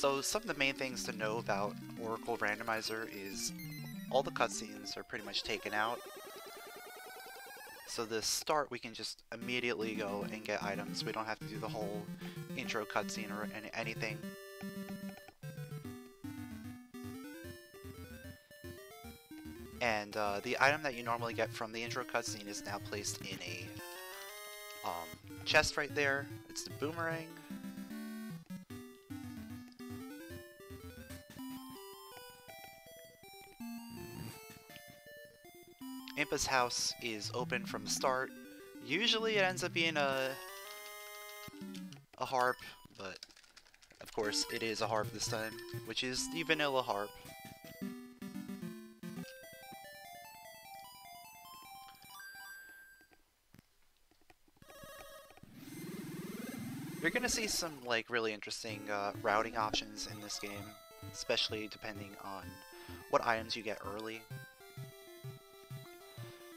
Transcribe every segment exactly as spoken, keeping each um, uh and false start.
So some of the main things to know about Oracle Randomizer is all the cutscenes are pretty much taken out. So the start, we can just immediately go and get items. We don't have to do the whole intro cutscene or any anything. And uh, the item that you normally get from the intro cutscene is now placed in a um, chest right there. It's the boomerang. Impa's house is open from the start. Usually it ends up being a a harp, but of course it is a harp this time, which is the vanilla harp. You're gonna see some like really interesting uh, routing options in this game, especially depending on what items you get early.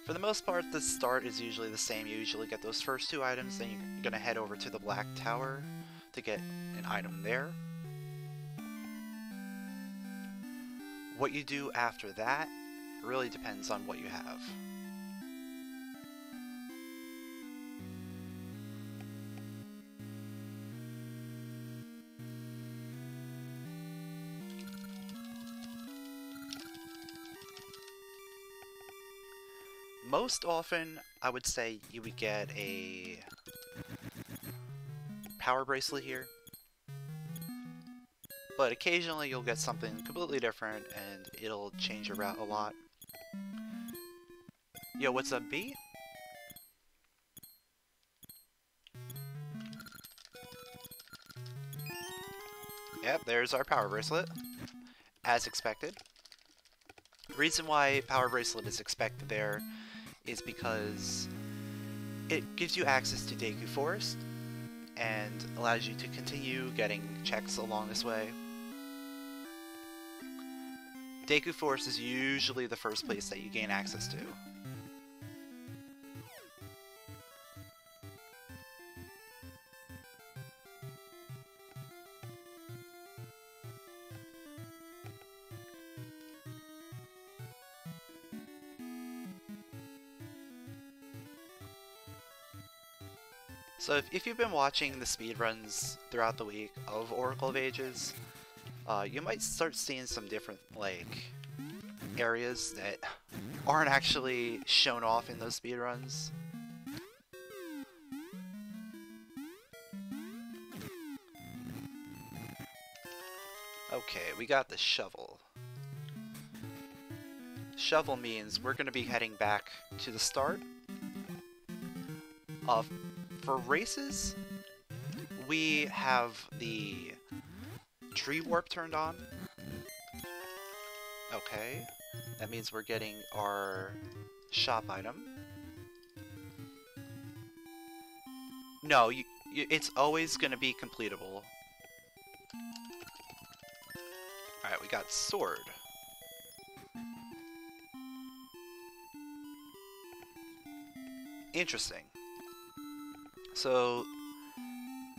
For the most part, the start is usually the same. You usually get those first two items, then you're gonna head over to the Black Tower to get an item there. What you do after that really depends on what you have. Most often, I would say you would get a power bracelet here, but occasionally you'll get something completely different and it'll change your route a lot. Yo, what's up, B? Yep, there's our power bracelet, as expected. The reason why power bracelet is expected there is because it gives you access to Deku Forest and allows you to continue getting checks along this way. Deku Forest is usually the first place that you gain access to. So if, if you've been watching the speedruns throughout the week of Oracle of Ages, uh, you might start seeing some different like areas that aren't actually shown off in those speedruns. Okay, we got the shovel. Shovel means we're going to be heading back to the start of. For races, we have the tree warp turned on. Okay, that means we're getting our shop item. No, you, you, it's always going to be completable. Alright, we got sword. Interesting. So,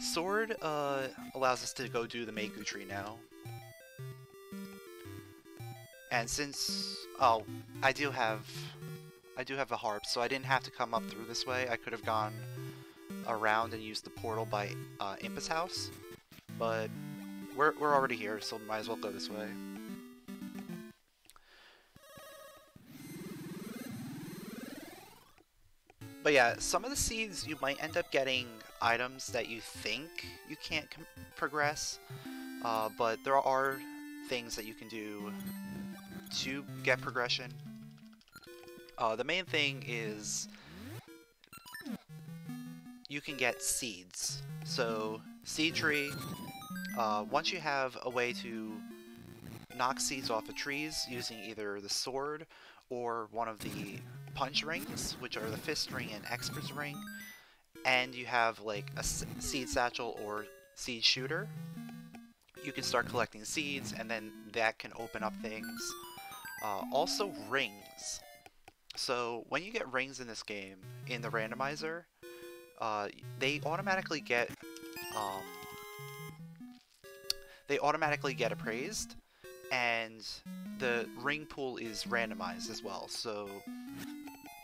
sword uh, allows us to go do the Meiku tree now. And since, oh, I do have, I do have a harp, so I didn't have to come up through this way. I could have gone around and used the portal by uh, Impa's house, but we're we're already here, so might as well go this way. But yeah, some of the seeds you might end up getting items that you think you can't com progress, uh, but there are things that you can do to get progression. Uh, the main thing is you can get seeds. So seed tree, uh, once you have a way to knock seeds off of trees using either the sword or one of the punch rings, which are the fist ring and expert's ring, and you have like a seed satchel or seed shooter, you can start collecting seeds, and then that can open up things. Uh, also rings. So when you get rings in this game, in the randomizer, uh, they automatically get um, they automatically get appraised, and the ring pool is randomized as well, so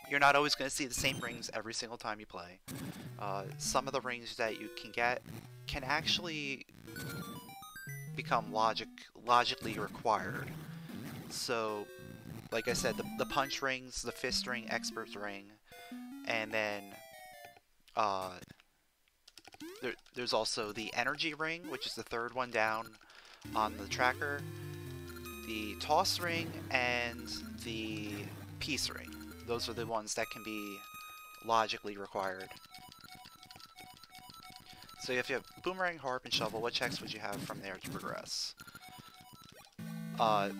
you're not always going to see the same rings every single time you play. Uh, some of the rings that you can get can actually become logic logically required. So, like I said, the, the punch rings, the fist ring, expert's ring, and then uh, there, there's also the energy ring, which is the third one down on the tracker, the toss ring, and the peace ring. Those are the ones that can be logically required. So if you have boomerang, harp, and shovel, what checks would you have from there to progress? Uh,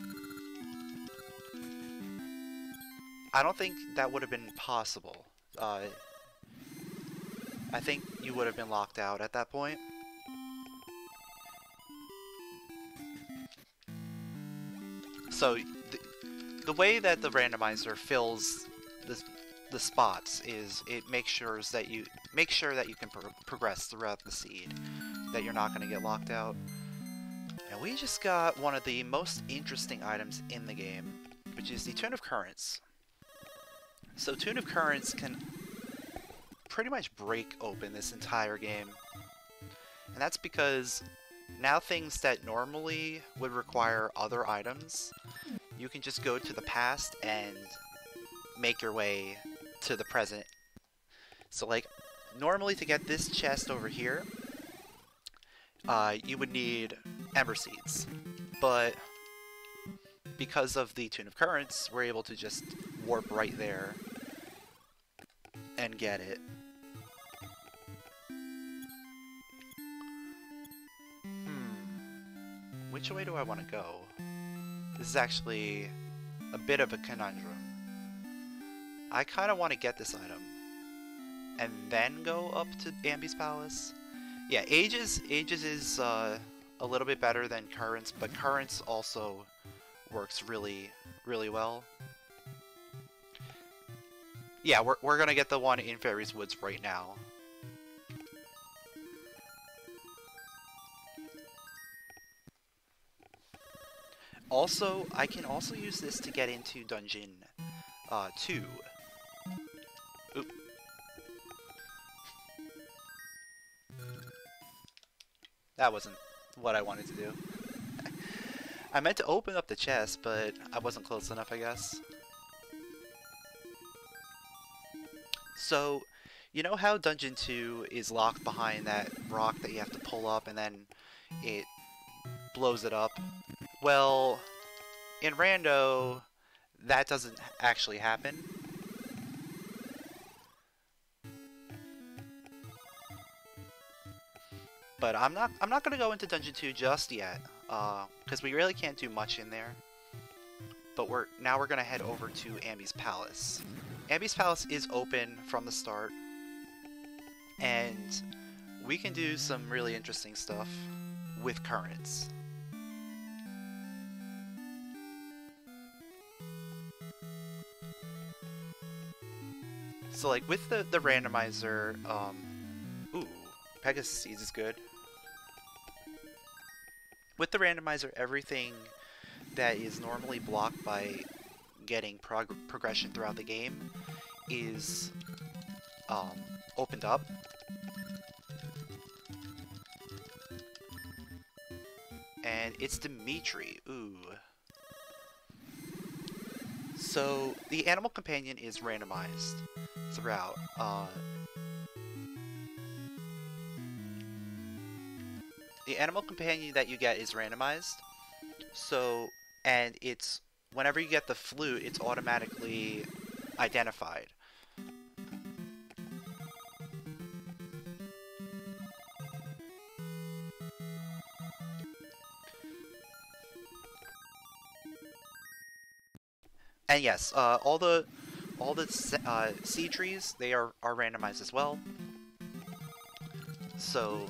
I don't think that would have been possible. Uh, I think you would have been locked out at that point. So th the way that the randomizer fills the, the spots is it makes sure that you make sure that you can pro progress throughout the seed, that you're not going to get locked out. And we just got one of the most interesting items in the game, which is the Tune of Currents. So Tune of Currents can pretty much break open this entire game, and that's because now things that normally would require other items, you can just go to the past and make your way to the present. So like, normally to get this chest over here, uh, you would need Ember Seeds, but because of the Tune of Currents, we're able to just warp right there and get it. Hmm. Which way do I want to go? This is actually a bit of a conundrum. I kind of want to get this item and then go up to Ambi's Palace. Yeah, Ages, Ages is uh, a little bit better than Currents, but Currents also works really, really well. Yeah, we're, we're gonna get the one in Fairy's Woods right now. Also, I can also use this to get into Dungeon uh, two. Oop. That wasn't what I wanted to do. I meant to open up the chest, but I wasn't close enough, I guess. So, you know how Dungeon two is locked behind that rock that you have to pull up and then it blows it up? Well, in Rando, that doesn't actually happen. But I'm not I'm not going to go into Dungeon two just yet, uh, because we really can't do much in there. But we're now we're going to head over to Ambi's Palace. Ambi's Palace is open from the start, and we can do some really interesting stuff with Currents. So like with the, the randomizer, um, ooh, Pegasus Seeds is good. With the randomizer, everything that is normally blocked by getting prog progression throughout the game is um, opened up. And it's Dimitri, ooh. So the animal companion is randomized throughout. Uh, the animal companion that you get is randomized. So, and it's whenever you get the flute, it's automatically identified. And yes, uh, all the all the uh, seed trees, they are are randomized as well. So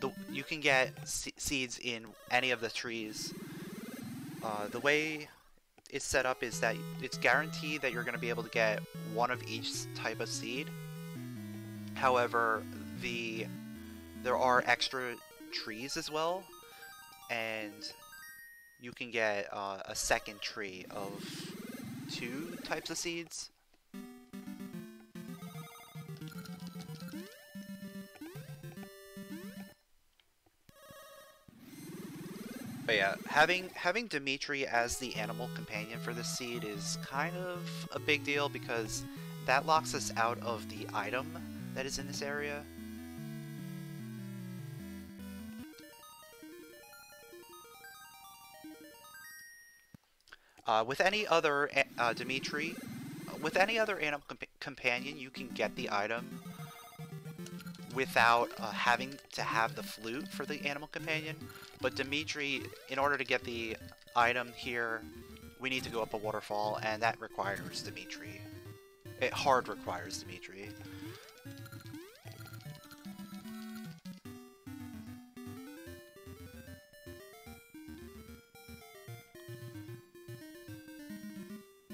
the, you can get se seeds in any of the trees. Uh, the way it's set up is that it's guaranteed that you're going to be able to get one of each type of seed. However, the there are extra trees as well, and you can get uh, a second tree of two types of seeds. But yeah, having having Dimitri as the animal companion for this seed is kind of a big deal because that locks us out of the item that is in this area. Uh, with any other uh, Dimitri, with any other animal comp companion, you can get the item without uh, having to have the flute for the animal companion. But Dimitri, in order to get the item here, we need to go up a waterfall, and that requires Dimitri. It hard requires Dimitri.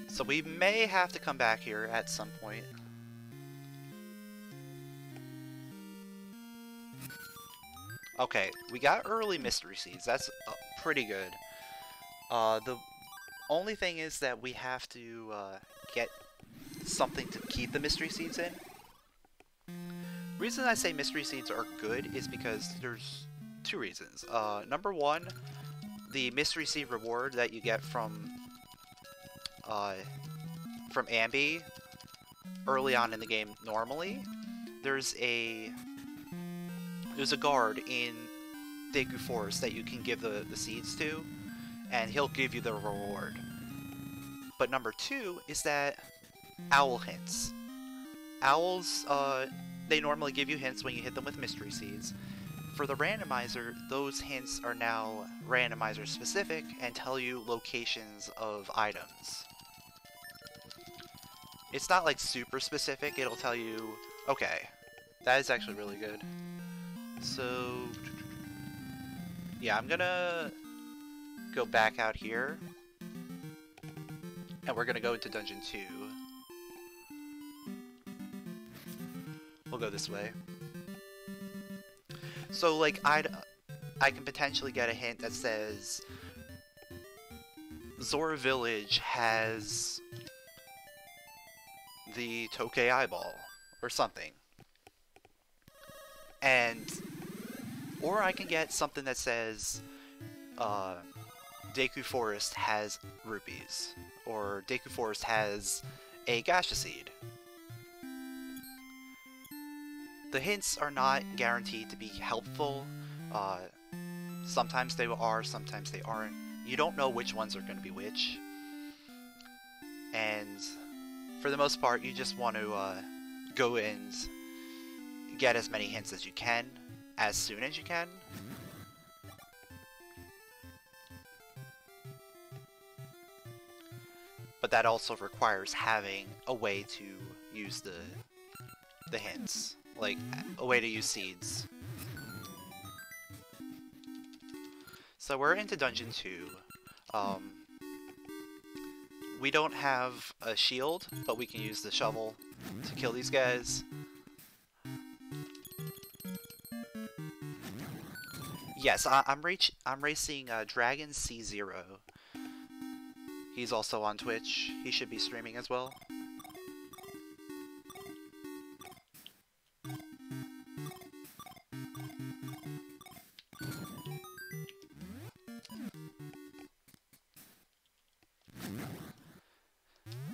So we may have to come back here at some point. Okay, we got early Mystery Seeds. That's uh, pretty good. Uh, the only thing is that we have to uh, get something to keep the Mystery Seeds in. Reason I say Mystery Seeds are good is because there's two reasons. Uh, number one, the Mystery Seed reward that you get from uh, from Ambi early on in the game normally. There's a... There's a guard in Deku Forest that you can give the, the seeds to, and he'll give you the reward. But number two is that owl hints. Owls, uh, they normally give you hints when you hit them with Mystery Seeds. For the randomizer, those hints are now randomizer specific and tell you locations of items. It's not like super specific, it'll tell you, okay, that is actually really good. So, yeah, I'm gonna go back out here, and we're gonna go into Dungeon two. We'll go this way. So, like, I'd, I can potentially get a hint that says Zora Village has the Tokei Eyeball, or something. And, or I can get something that says, uh, Deku Forest has rupees, or Deku Forest has a Gasha Seed. The hints are not guaranteed to be helpful. Uh, sometimes they are, sometimes they aren't. You don't know which ones are going to be which. And, for the most part, you just want to, uh, go in... get as many hints as you can, as soon as you can. But that also requires having a way to use the the hints, like a way to use seeds. So we're into Dungeon two. Um, we don't have a shield, but we can use the shovel to kill these guys. Yes, I, I'm, reach, I'm racing uh, Dragon C zero. He's also on Twitch. He should be streaming as well.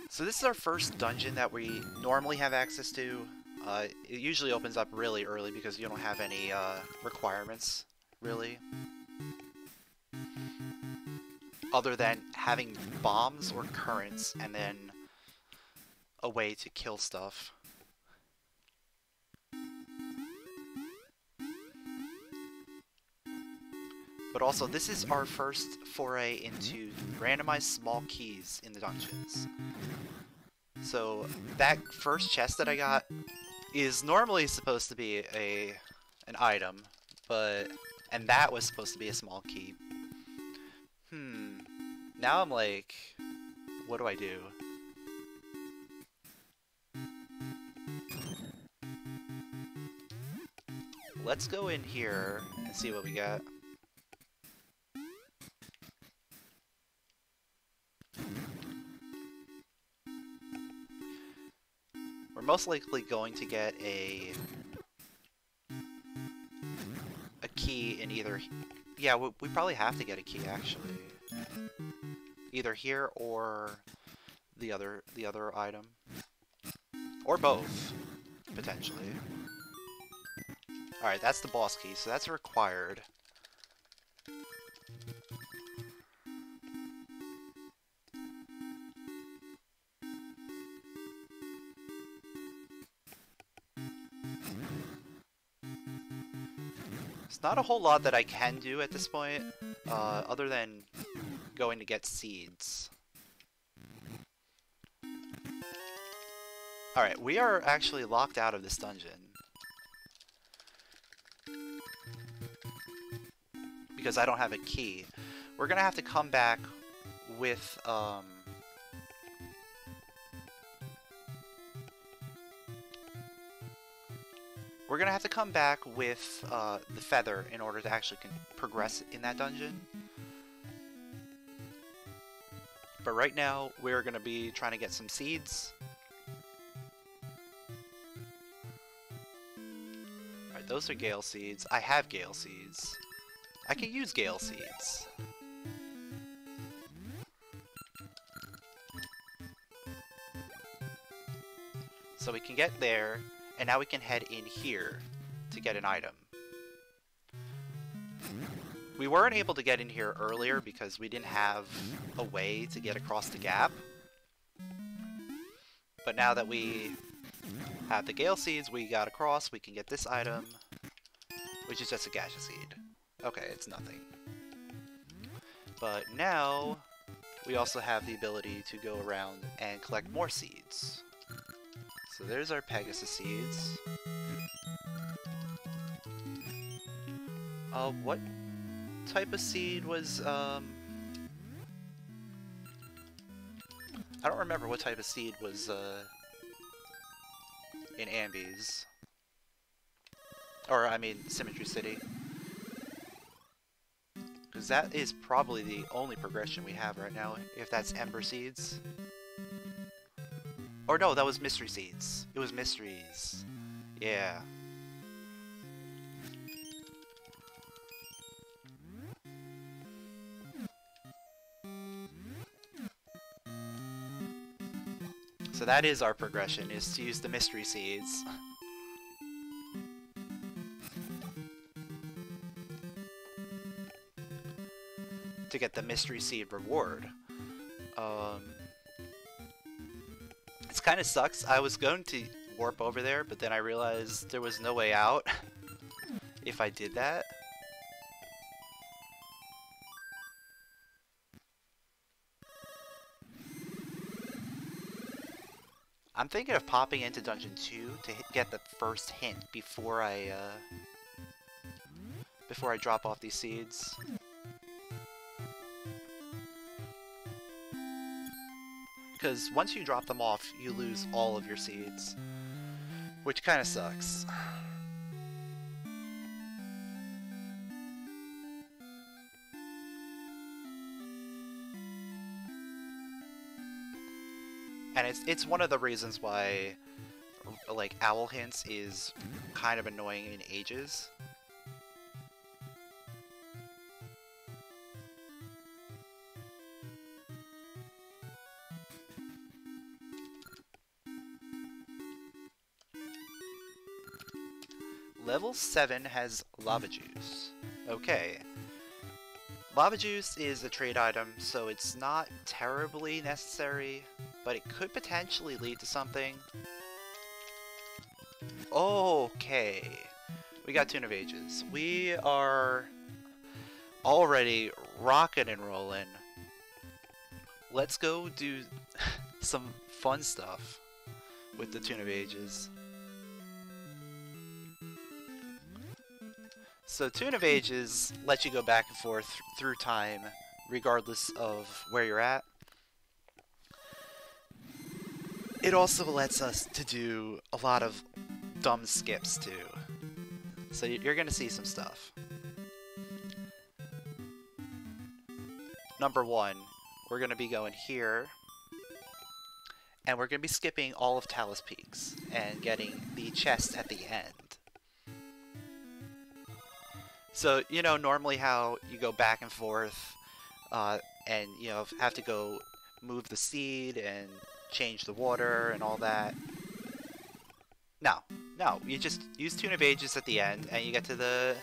So this is our first dungeon that we normally have access to. Uh, it usually opens up really early because you don't have any uh, requirements. Really, other than having bombs or currents and then a way to kill stuff. But also, this is our first foray into randomized small keys in the dungeons. So that first chest that I got is normally supposed to be a an item, but and that was supposed to be a small key. Hmm. Now I'm like, what do I do? Let's go in here and see what we got. We're most likely going to get a a key in either... Yeah, we, we probably have to get a key, actually. Either here or the other the other item. Or both, potentially. Alright, that's the boss key, so that's required. It's not a whole lot that I can do at this point, uh, other than going to get seeds. Alright, we are actually locked out of this dungeon. Because I don't have a key. We're gonna have to come back with, um... We're going to have to come back with uh, the feather in order to actually con progress in that dungeon. But right now, we're going to be trying to get some seeds. Alright, those are Gale seeds. I have Gale seeds. I can use Gale seeds. So we can get there. And now we can head in here to get an item. We weren't able to get in here earlier because we didn't have a way to get across the gap. But now that we have the Gale seeds, we got across, we can get this item, which is just a Gasha seed. Okay, it's nothing. But now we also have the ability to go around and collect more seeds. So there's our Pegasus seeds. Uh, what type of seed was, um... I don't remember what type of seed was, uh... in Ambi's. Or, I mean, Symmetry City. Because that is probably the only progression we have right now, if that's Ember Seeds. Or no, that was Mystery Seeds. It was Mysteries. Yeah. So that is our progression, is to use the Mystery Seeds. To get the Mystery Seed reward. Um... Kind of sucks. I was going to warp over there, but then I realized there was no way out if I did that. I'm thinking of popping into Dungeon two to hit, get the first hint before I uh, before I drop off these seeds. Because once you drop them off, you lose all of your seeds, which kind of sucks. And it's it's one of the reasons why, like, owl hints is kind of annoying in Ages. Level seven has Lava Juice. Okay. Lava Juice is a trade item, so it's not terribly necessary, but it could potentially lead to something. Okay. We got Tune of Ages. We are already rocking and rolling. Let's go do some fun stuff with the Tune of Ages. So Tune of Ages lets you go back and forth through time, regardless of where you're at. It also lets us to do a lot of dumb skips too. So you're going to see some stuff. Number one, we're going to be going here. And we're going to be skipping all of Talus Peaks and getting the chest at the end. So, you know, normally how you go back and forth uh, and, you know, have to go move the seed and change the water and all that. No, no, you just use Tune of Ages at the end and you get to the,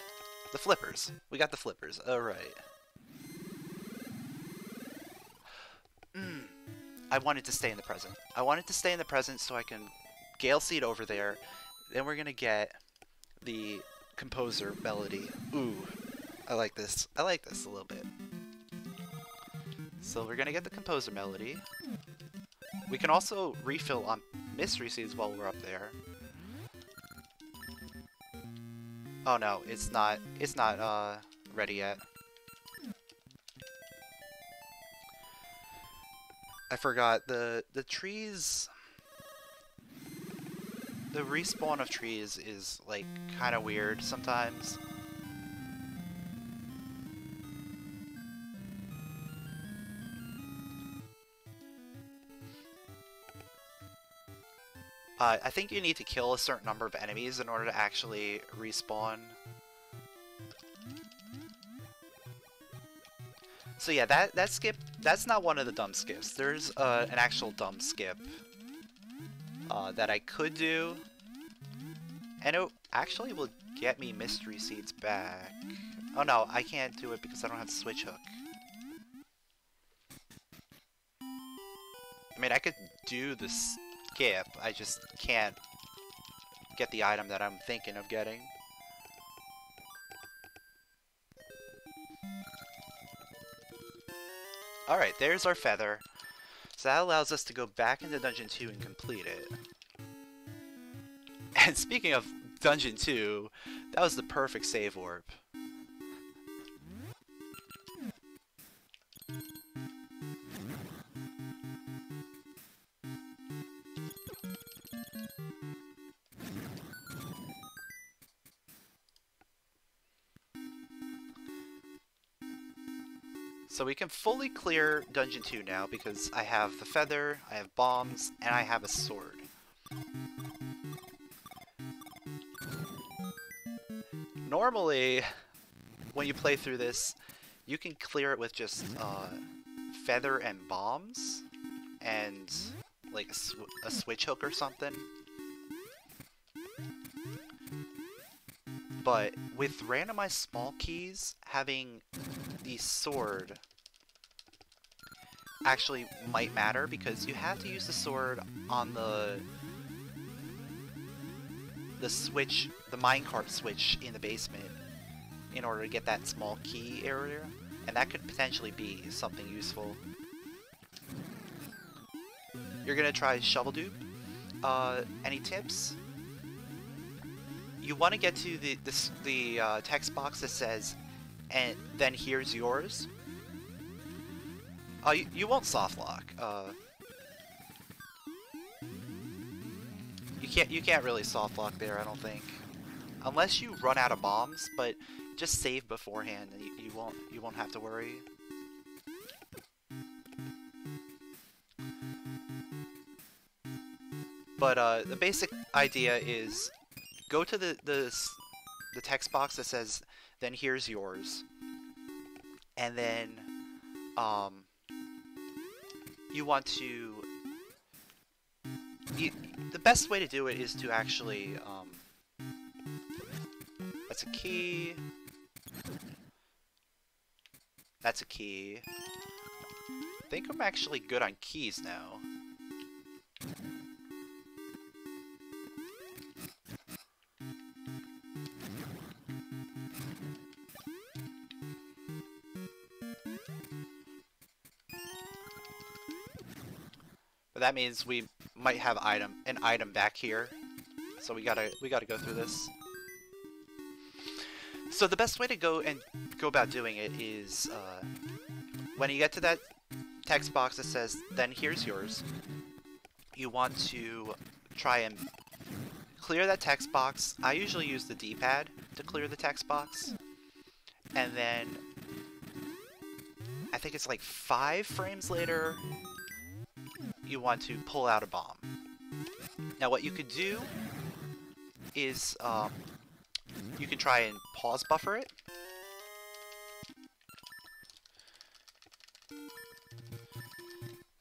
the flippers. We got the flippers, alright. Mm. I wanted to stay in the present. I wanted to stay in the present so I can Gale Seed over there. Then we're going to get the Composer melody. Ooh, I like this. I like this a little bit. So we're going to get the Composer melody. We can also refill on Mystery Seeds while we're up there. Oh no, it's not, it's not uh, ready yet. I forgot, the, the trees, the respawn of trees is like kind of weird sometimes. Uh, I think you need to kill a certain number of enemies in order to actually respawn. So yeah, that, that skip, that's not one of the dumb skips. There's uh, an actual dumb skip uh, that I could do. And it actually will get me Mystery Seeds back. Oh no, I can't do it because I don't have Switch Hook. I mean, I could do the skip, I just can't get the item that I'm thinking of getting. Alright, there's our feather. So that allows us to go back into Dungeon two and complete it. And speaking of Dungeon two, that was the perfect save orb. So we can fully clear Dungeon two now because I have the feather, I have bombs, and I have a sword. Normally, when you play through this, you can clear it with just uh, feather and bombs, and like a, sw a switch hook or something. But with randomized small keys, having the sword actually might matter because you have to use the sword on the the switch, the minecart switch in the basement in order to get that small key area, and that could potentially be something useful. You're gonna try Shovel Dupe. Uh, any tips? You want to get to the this, the uh, text box that says and then here's yours. Uh, you, you won't softlock. Uh, you can't. You can't really softlock there, I don't think, unless you run out of bombs. But just save beforehand, and you, you won't. You won't have to worry. But uh, the basic idea is go to the the the text box that says then here's yours, and then um, you want to, you, the best way to do it is to actually, um, that's a key, that's a key, I think I'm actually good on keys now. That means we might have item an item back here, so we gotta we gotta go through this. So the best way to go and go about doing it is uh, when you get to that text box that says "Then here's yours," you want to try and clear that text box. I usually use the D-pad to clear the text box, and then I think it's like five frames later. you want to pull out a bomb. Now what you could do is um, you can try and pause buffer it.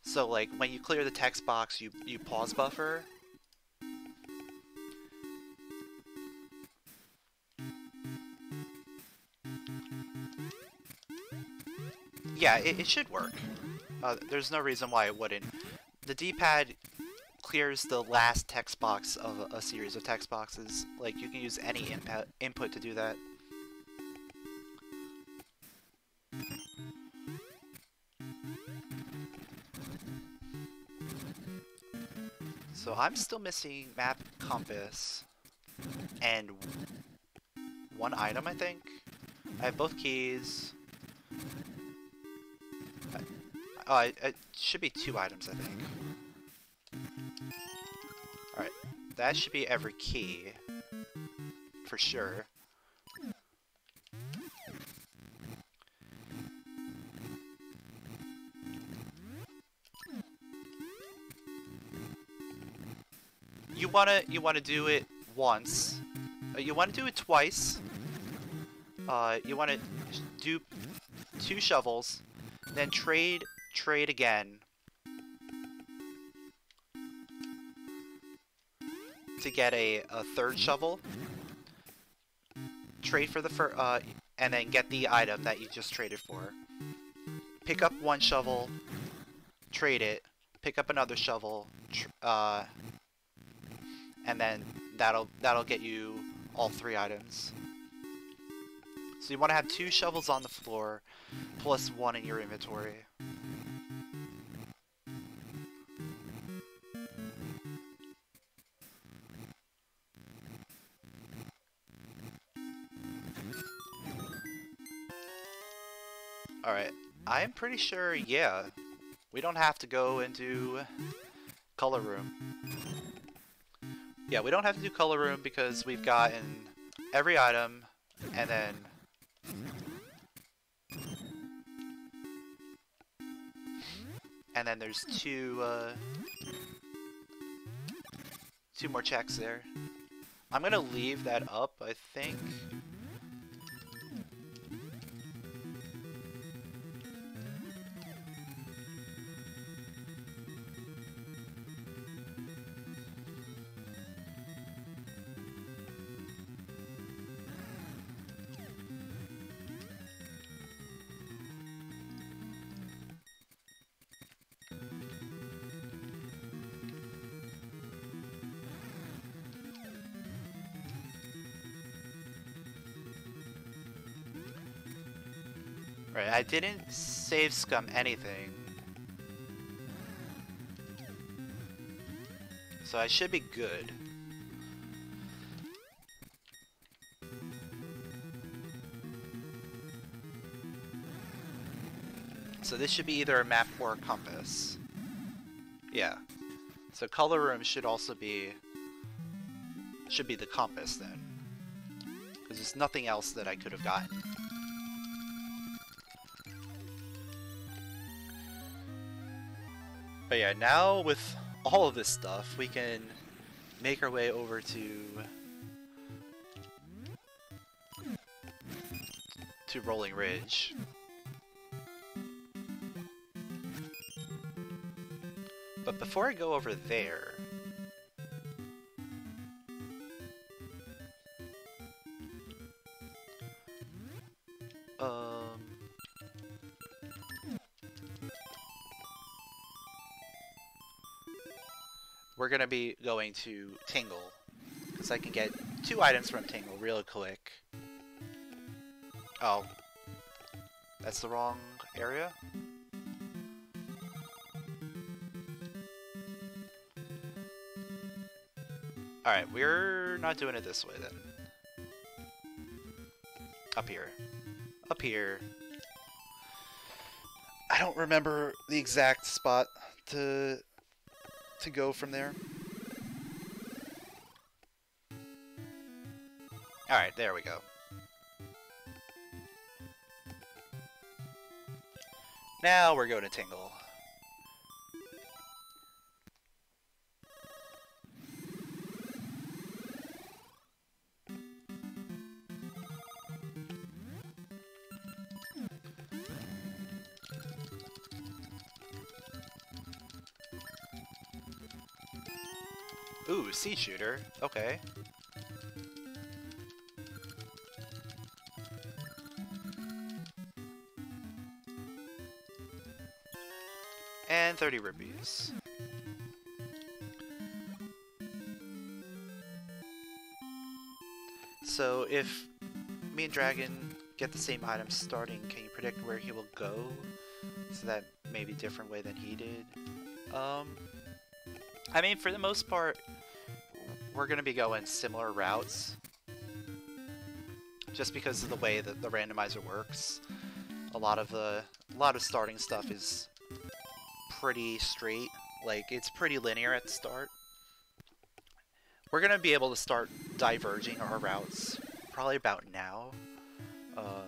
So like when you clear the text box, you, you pause buffer. Yeah, it, it should work. Uh, there's no reason why it wouldn't. The D-pad clears the last text box of a, a series of text boxes. Like, you can use any input input to do that. So I'm still missing map, compass, and one item, I think. I have both keys. Oh, it, it should be two items, I think. Alright, that should be every key, for sure. You wanna, you wanna do it once. Uh, you wanna do it twice. Uh, you wanna do two shovels, then trade. Trade again to get a, a third shovel. Trade for the fir uh, and then get the item that you just traded for. Pick up one shovel, trade it. Pick up another shovel, tr uh, and then that'll that'll get you all three items. So you want to have two shovels on the floor, plus one in your inventory. Alright, I'm pretty sure, yeah, we don't have to go and do color room. Yeah, we don't have to do color room because we've gotten every item, and then... And then there's two, uh, two more checks there. I'm gonna leave that up, I think. I didn't save scum anything, so I should be good. So this should be either a map or a compass. Yeah. So color room should also be should be the compass then, because there's nothing else that I could have gotten. But yeah, now with all of this stuff, we can make our way over to to Rolling Ridge. But before I go over there, we're gonna be going to Tingle, because I can get two items from Tingle real quick. Oh, that's the wrong area? Alright, we're not doing it this way then. Up here. Up here. I don't remember the exact spot to... to go from there. Alright, there we go. Now we're going to Tingle. Ooh, Sea Shooter. Okay. And thirty rupees. So if me and Dragon get the same item starting, can you predict where he will go? So that may be a different way than he did. Um, I mean, for the most part, we're going to be going similar routes. Just because of the way that the randomizer works. A lot of the a lot of starting stuff is pretty straight. Like, it's pretty linear at the start. We're going to be able to start diverging our routes probably about now. Uh,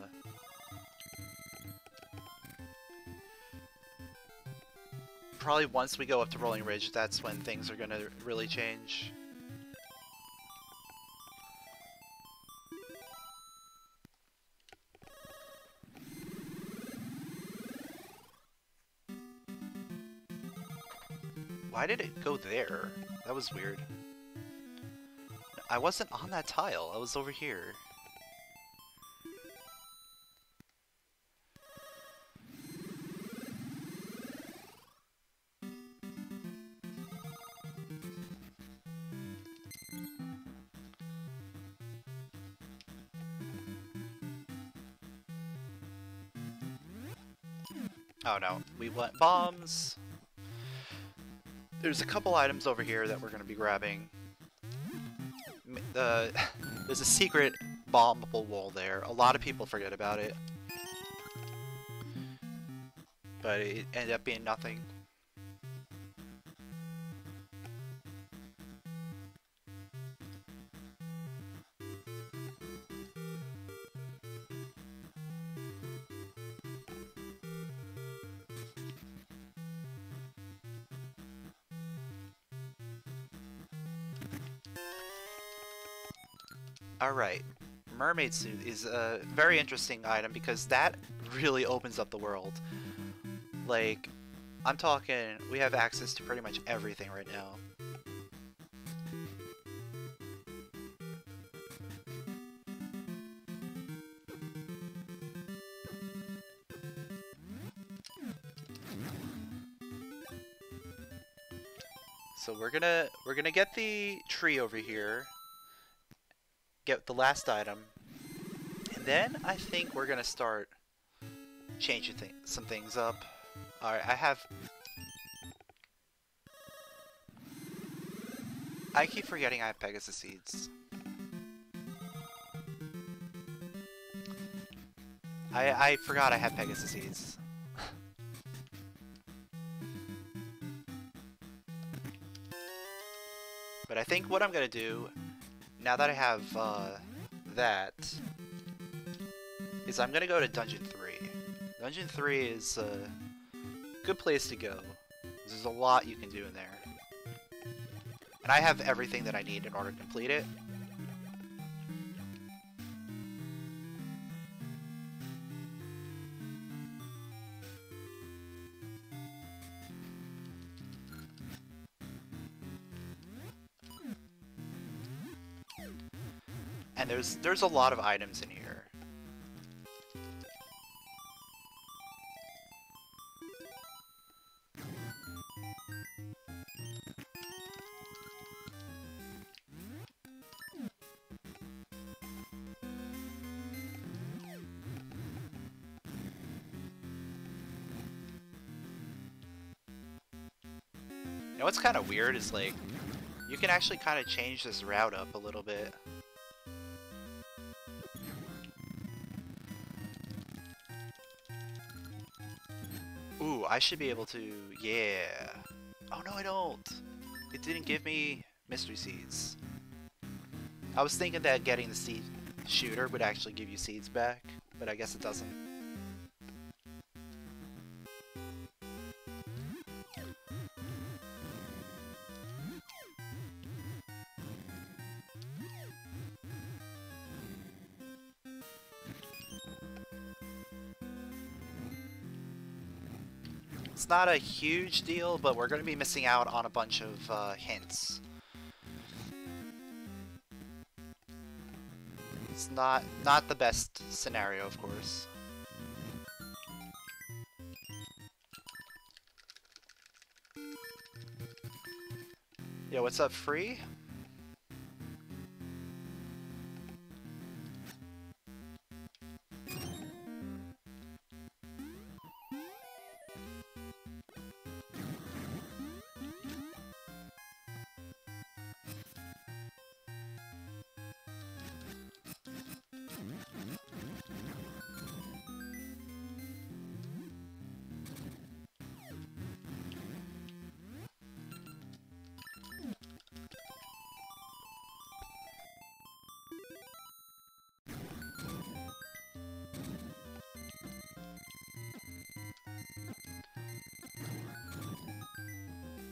probably once we go up to Rolling Ridge, that's when things are going to really change. Why did it go there? That was weird. I wasn't on that tile, I was over here. Oh no, we want bombs! There's a couple items over here that we're going to be grabbing. Uh, there's a secret bombable wall there. A lot of people forget about it. But it ended up being nothing. Alright, Mermaid Suit is a very interesting item because that really opens up the world. Like, I'm talking, we have access to pretty much everything right now. So we're gonna, we're gonna get the tree over here. Get the last item, and then I think we're gonna start changing th some things up. All right, I have. I keep forgetting I have Pegasus seeds. I I forgot I have Pegasus seeds. But I think what I'm gonna do, now that I have uh, that, is I'm going to go to Dungeon three. Dungeon three is a good place to go. There's a lot you can do in there. And I have everything that I need in order to complete it. There's, there's a lot of items in here. You know what's kind of weird is, like, you can actually kind of change this route up a little bit. I should be able to, yeah. Oh no, I don't. It didn't give me mystery seeds. I was thinking that getting the seed shooter would actually give you seeds back, but I guess it doesn't. Not a huge deal, but we're going to be missing out on a bunch of uh, hints. not not the best scenario, of course. Yo, what's up, Free?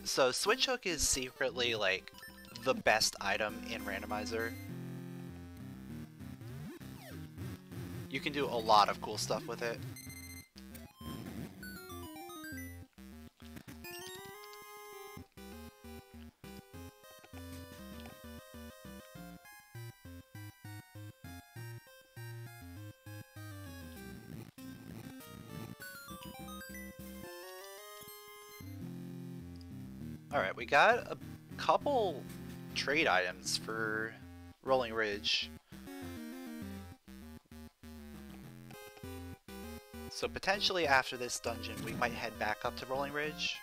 So Switch Hook is secretly like the best item in Randomizer. You can do a lot of cool stuff with it. Alright, we got a couple trade items for Rolling Ridge. So potentially after this dungeon, we might head back up to Rolling Ridge.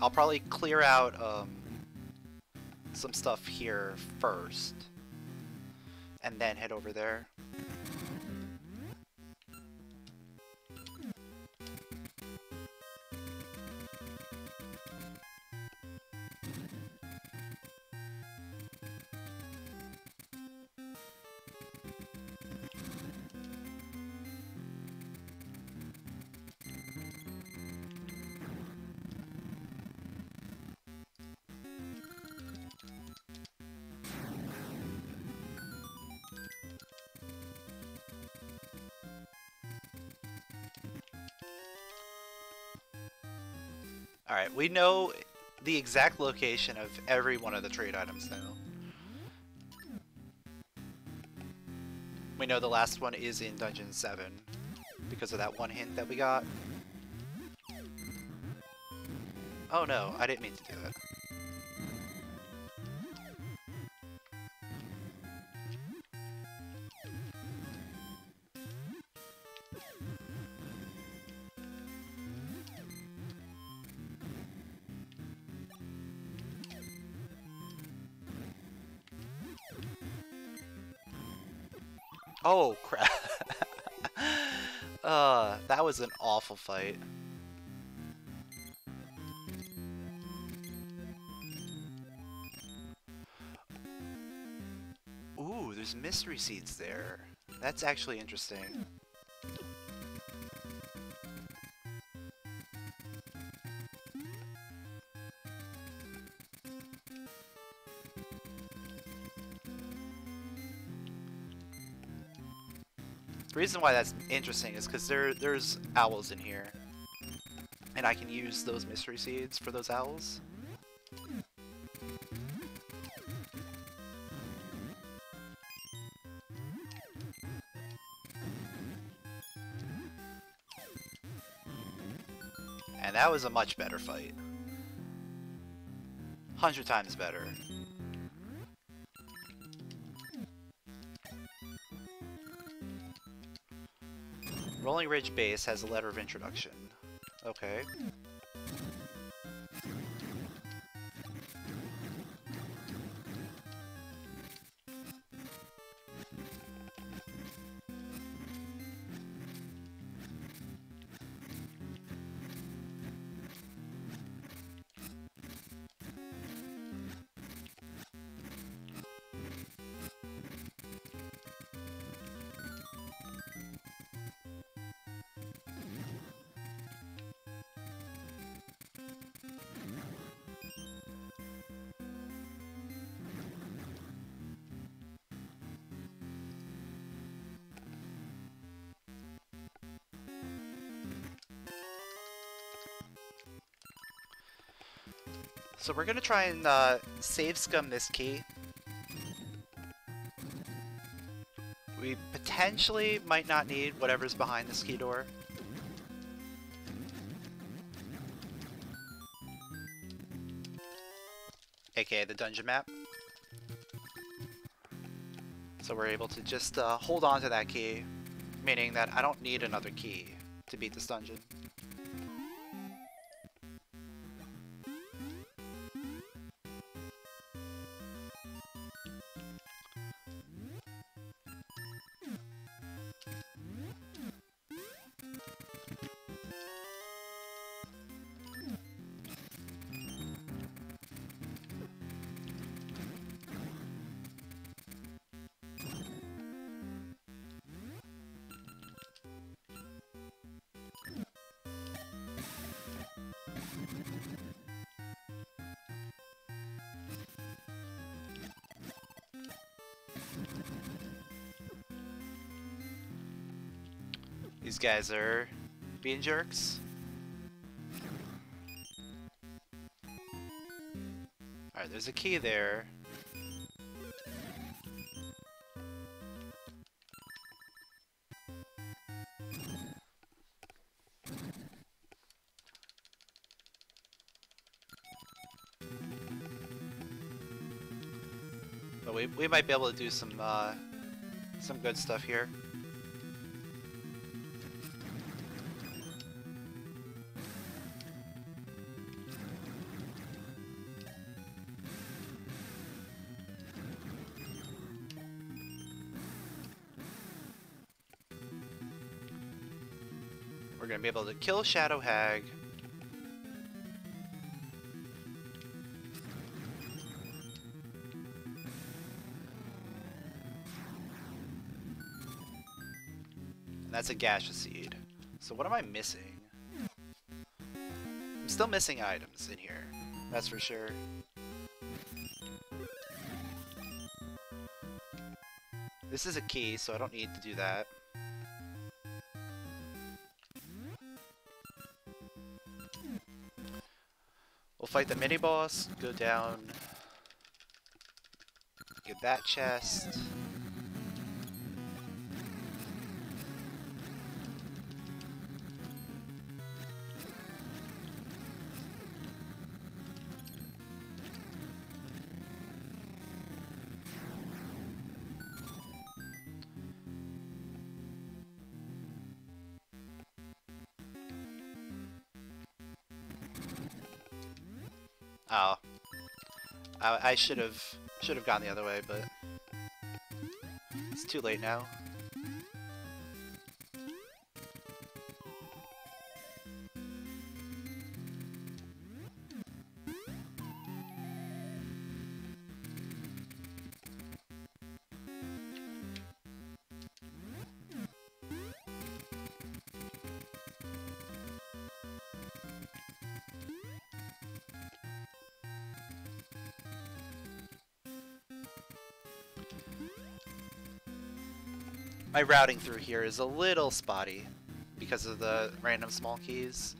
I'll probably clear out um, some stuff here first, and then head over there. Alright, we know the exact location of every one of the trade items now. We know the last one is in Dungeon seven because of that one hint that we got. Oh no, I didn't mean to do that. Oh crap. uh, that was an awful fight. Ooh, there's mystery seeds there. That's actually interesting. The reason why that's interesting is because there there's owls in here, and I can use those mystery seeds for those owls. And that was a much better fight. Hundred times better. Rolling Ridge Base has a Letter of Introduction. Okay. So we're gonna try and uh, save scum this key. We potentially might not need whatever's behind this key door. A K A the dungeon map. So we're able to just uh, hold on to that key, meaning that I don't need another key to beat this dungeon. These guys are being jerks. Alright, there's a key there. But we, we might be able to do some, uh, some good stuff here. Be able to kill Shadow Hag. And that's a Gasha Seed. So what am I missing? I'm still missing items in here, that's for sure. This is a key, so I don't need to do that. Fight the mini boss, go down, get that chest. Oh, I, I should have should have gone the other way, but it's too late now. My routing through here is a little spotty because of the random small keys.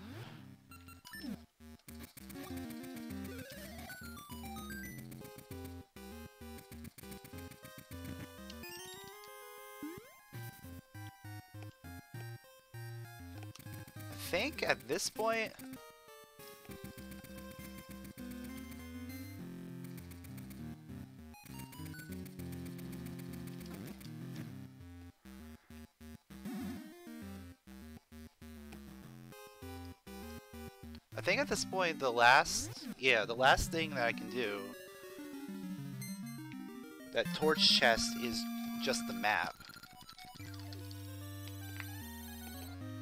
I think at this point, I think at this point the last, yeah, the last thing that I can do, that torch chest, is just the map.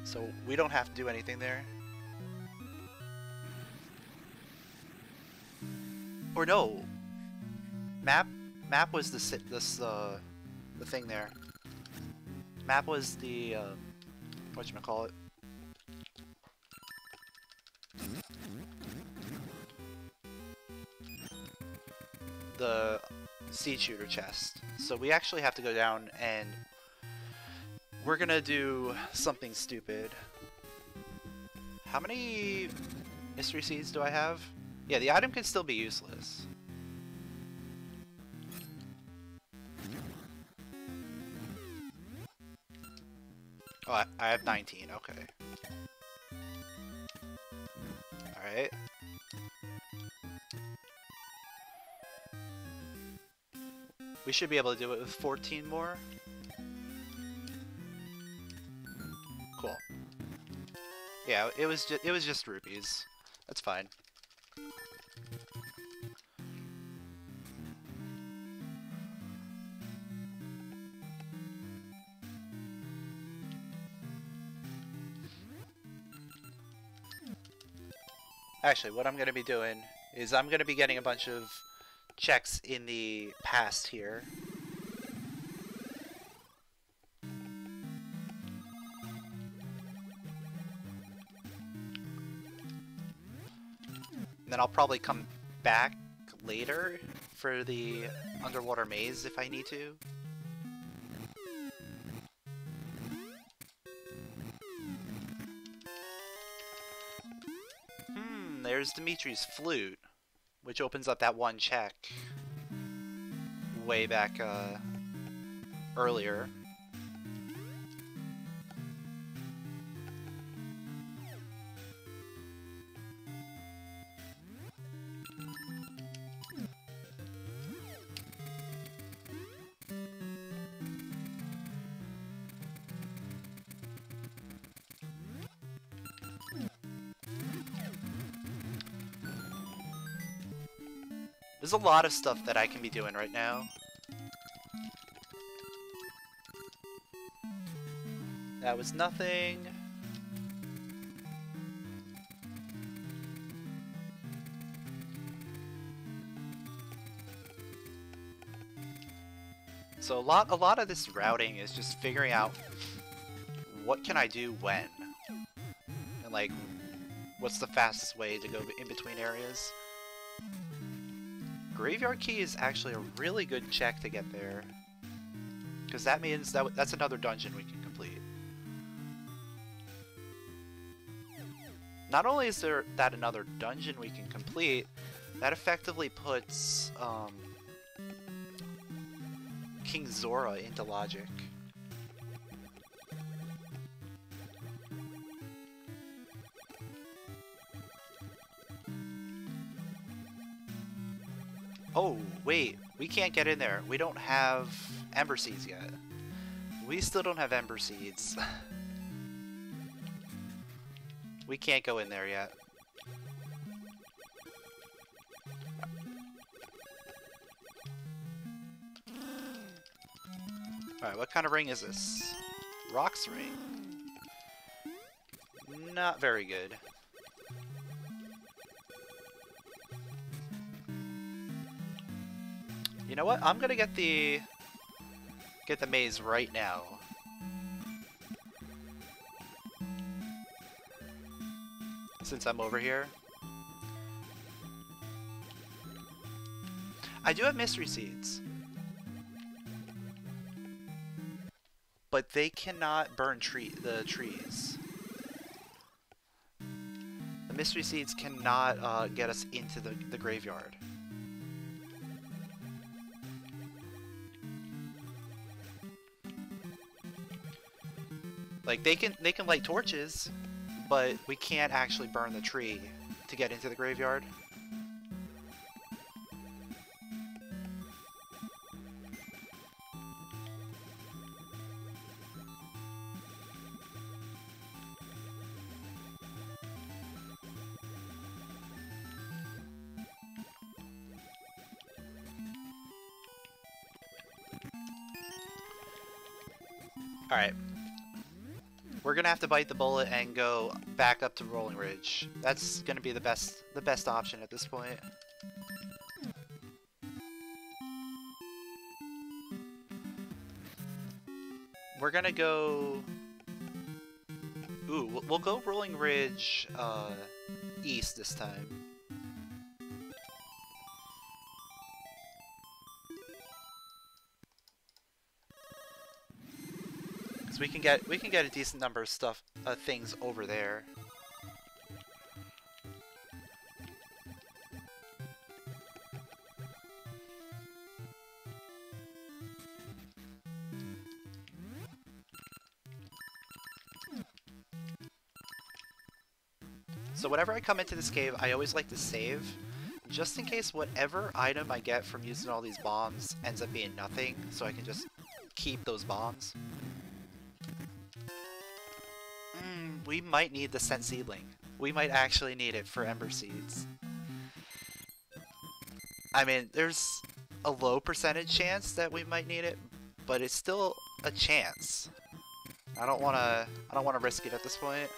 So we don't have to do anything there. Or no, map map was the this uh the thing there. Map was the uh, whatchamacallit. The seed shooter chest. So we actually have to go down and we're gonna do something stupid. How many mystery seeds do I have? Yeah, the item can still be useless. Oh, I, I have nineteen, okay. Alright. We should be able to do it with fourteen more. Cool. Yeah, it was ju- it was just rupees. That's fine. Actually, what I'm going to be doing is I'm going to be getting a bunch of checks in the past here. And then I'll probably come back later for the underwater maze if I need to. There's Dimitri's flute, which opens up that one check way back uh, earlier. There's a lot of stuff that I can be doing right now. That was nothing. So a lot, a lot of this routing is just figuring out what can I do when, and like, what's the fastest way to go in between areas. Graveyard Key is actually a really good check to get there, because that means that w that's another dungeon we can complete. Not only is there that another dungeon we can complete, that effectively puts um, King Zora into logic. Oh, wait, we can't get in there. We don't have Ember Seeds yet. We still don't have Ember Seeds. We can't go in there yet. Alright, what kind of ring is this? Rock's ring. Not very good. You know what? I'm gonna get the get the maze right now. Since I'm over here. I do have mystery seeds. But they cannot burn tree the trees. The mystery seeds cannot uh, get us into the, the graveyard. Like, they can, they can light torches, but we can't actually burn the tree to get into the graveyard. Alright. We're gonna have to bite the bullet and go back up to Rolling Ridge. That's gonna be the best the best option at this point. We're gonna go. Ooh, we'll, we'll go Rolling Ridge uh, east this time. We can get we can get a decent number of stuff uh, things over there. So whenever I come into this cave, I always like to save, just in case whatever item I get from using all these bombs ends up being nothing, so I can just keep those bombs. Mm, we might need the scent seedling. We might actually need it for Ember Seeds. I mean, there's a low percentage chance that we might need it, but it's still a chance. I don't want to I don't want to risk it at this point.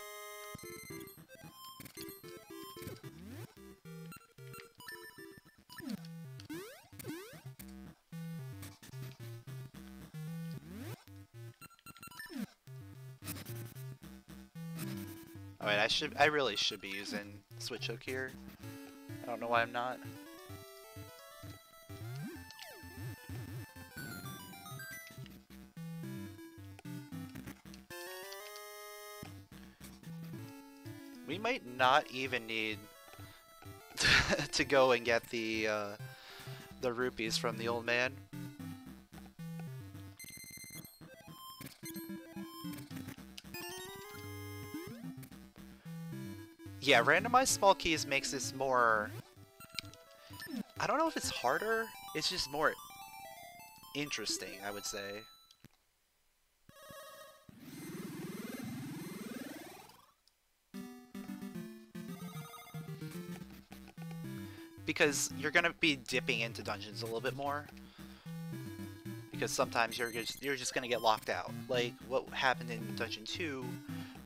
All right, I should I really should be using switch hook here. I don't know why I'm not. We might not even need to go and get the uh, the rupees from the old man. Yeah, randomized small keys makes this more... I don't know if it's harder, it's just more interesting, I would say. Because you're gonna be dipping into dungeons a little bit more. Because sometimes you're just, you're just gonna get locked out. Like what happened in Dungeon two,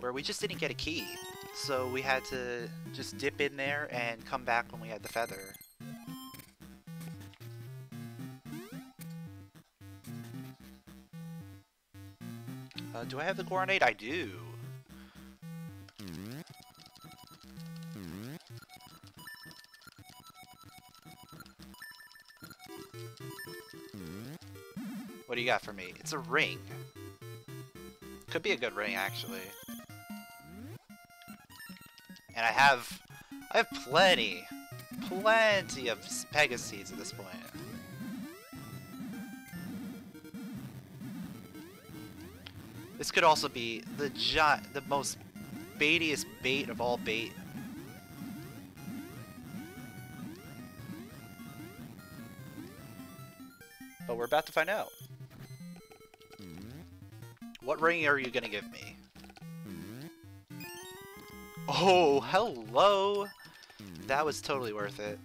where we just didn't get a key. So we had to just dip in there and come back when we had the feather. Uh, do I have the coronade? I do. What do you got for me? It's a ring. Could be a good ring, actually. And I have, I have plenty, plenty of Pegasus seeds at this point. This could also be the giant, the most baitiest bait of all bait. But we're about to find out. What ring are you gonna give me? Oh, hello! That was totally worth it.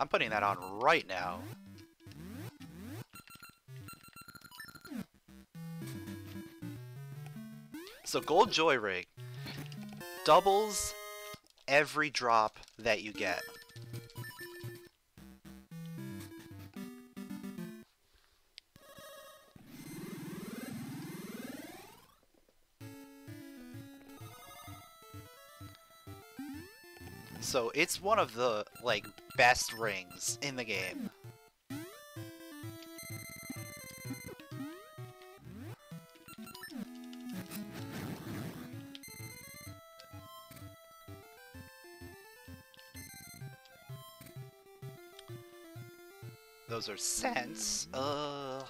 I'm putting that on right now. So Gold Joy Ring doubles every drop that you get. So it's one of the, like, best rings in the game. Those are scents. Uh,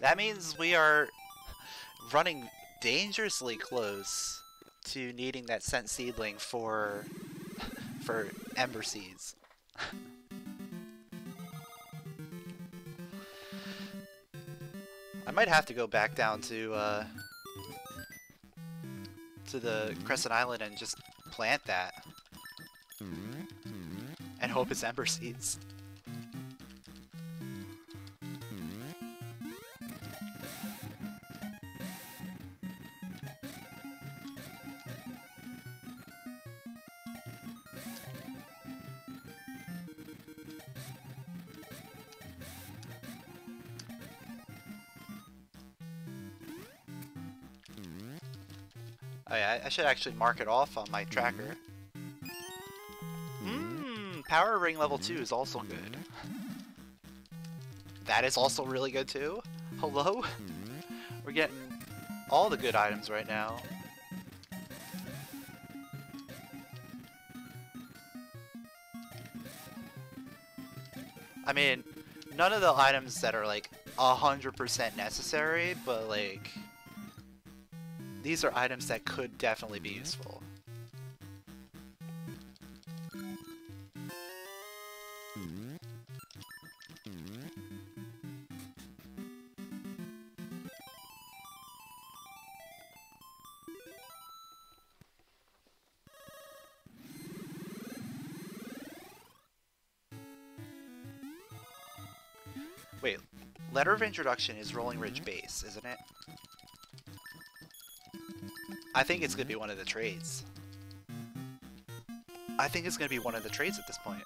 that means we are running dangerously close to needing that scent seedling for... for Ember Seeds. I might have to go back down to uh, to the Crescent Island and just plant that and hope it's Ember Seeds. I should actually mark it off on my tracker. Mmm, Power Ring level two is also good. That is also really good too. Hello? We're getting all the good items right now. I mean, none of the items that are like one hundred percent necessary, but like... these are items that could definitely be useful. Wait, Letter of Introduction is Rolling Ridge base, isn't it? I think it's going to be one of the trades. I think it's going to be one of the trades at this point.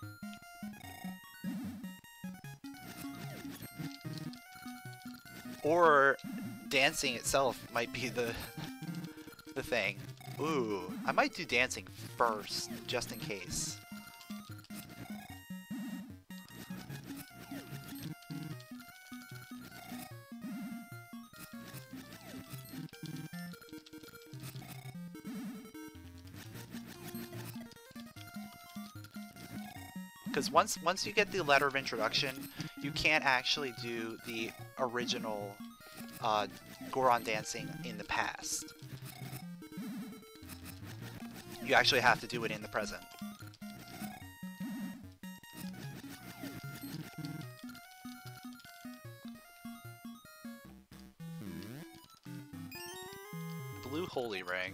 Or dancing itself might be the the thing. Ooh, I might do dancing first, just in case. Once once you get the Letter of Introduction, you can't actually do the original uh, Goron dancing in the past. You actually have to do it in the present. Blue Holy Ring.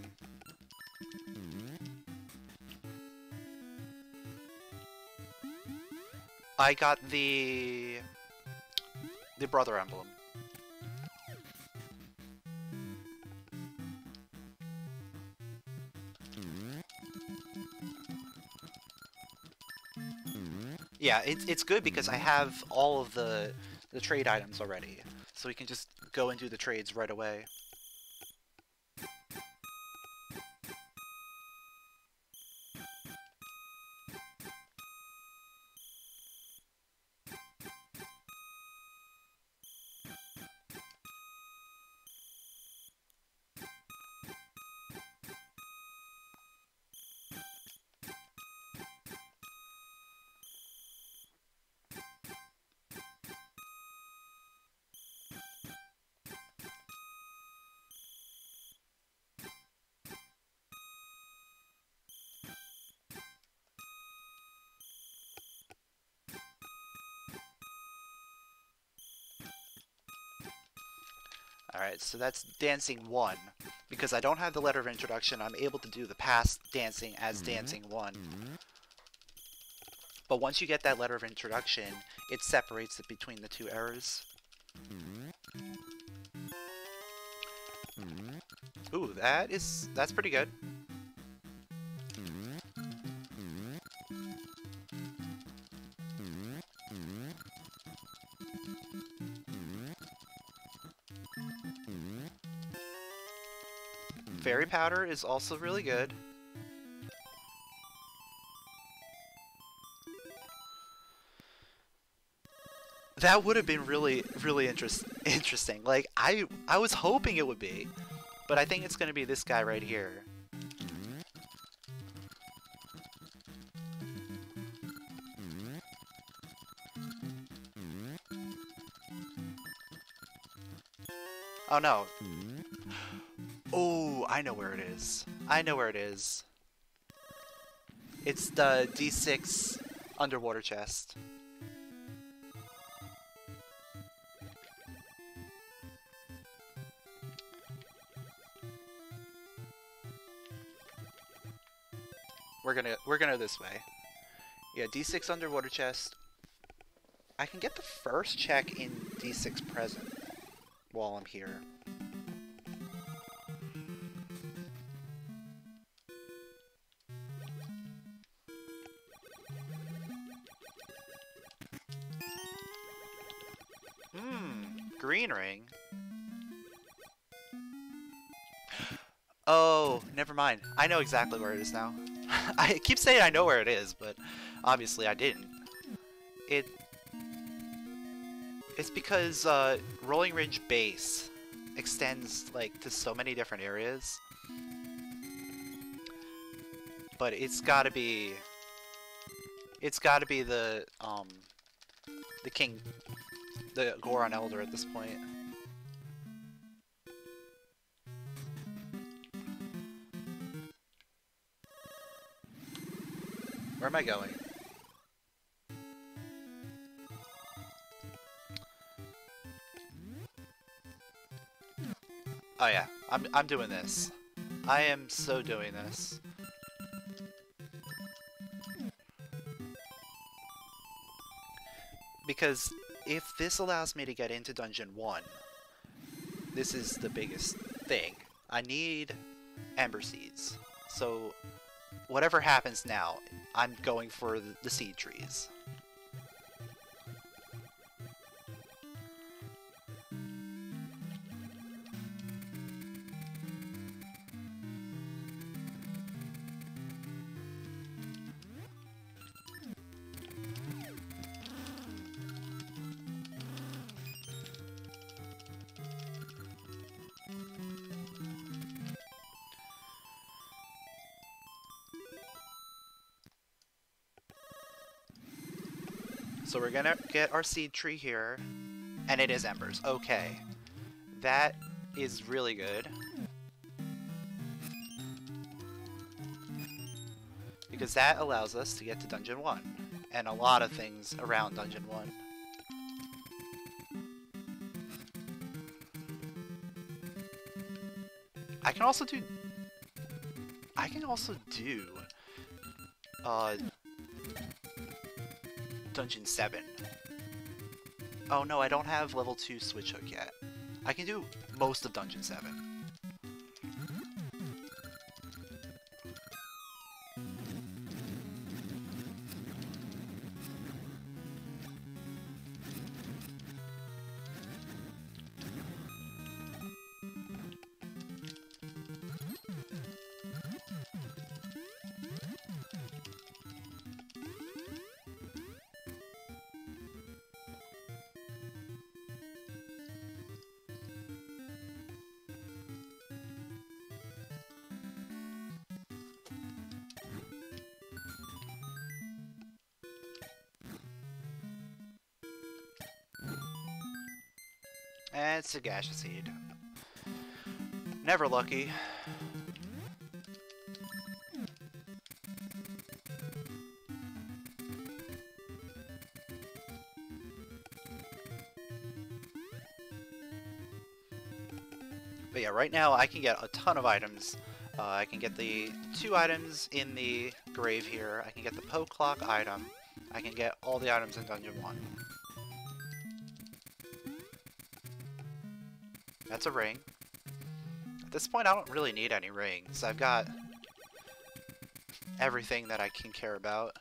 I got the the Brother Emblem. Yeah, it's it's good because I have all of the the trade items already, so we can just go and do the trades right away. Alright, so that's dancing one. Because I don't have the Letter of Introduction, I'm able to do the past dancing as mm-hmm. dancing one. Mm-hmm. But once you get that Letter of Introduction, it separates it between the two eras. Mm-hmm. Ooh, that is... that's pretty good. Fairy Powder is also really good. That would have been really, really interest interesting. Like, I, I was hoping it would be, but I think it's going to be this guy right here. Oh no. Oh, I know where it is. I know where it is. It's the D six underwater chest. We're gonna we're gonna this way. Yeah, D six underwater chest. I can get the first check in D six present while I'm here. Green ring? Oh, never mind. I know exactly where it is now. I keep saying I know where it is, but obviously I didn't. It... It's because uh, Rolling Ridge base extends like to so many different areas. But it's gotta be... It's gotta be the... Um, the King... the Goron Elder at this point. Where am I going? Oh yeah, I'm, I'm doing this. I am so doing this. Because if this allows me to get into Dungeon one, this is the biggest thing. I need Ember Seeds. So whatever happens now, I'm going for the seed trees. So we're gonna get our seed tree here, and it is embers. Okay, that is really good. Because that allows us to get to Dungeon one, and a lot of things around Dungeon one. I can also do... I can also do... Uh... Dungeon seven. Oh no, I don't have level two switch hook yet. I can do most of Dungeon seven. It's a Gasha Seed. Never lucky. But yeah, right now I can get a ton of items. Uh, I can get the two items in the grave here. I can get the Poe Clock item. I can get all the items in Dungeon one. That's a ring. At this point, I don't really need any rings. I've got everything that I can care about.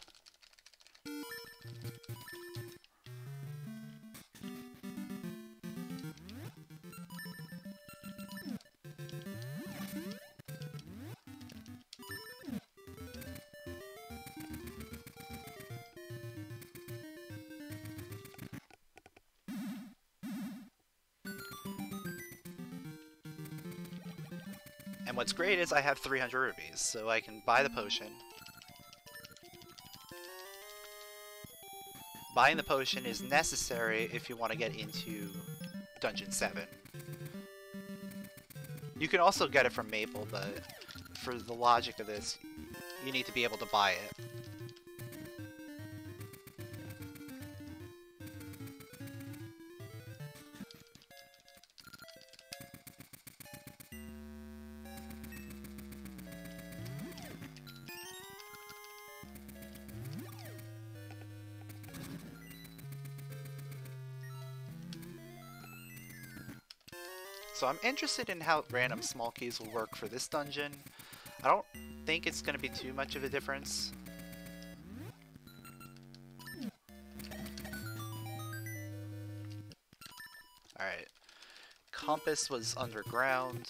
What's great is I have three hundred rupees, so I can buy the potion. Buying the potion is necessary if you want to get into Dungeon seven. You can also get it from Maple, but for the logic of this, you need to be able to buy it. So I'm interested in how random small keys will work for this dungeon. I don't think it's going to be too much of a difference. Alright. Compass was underground.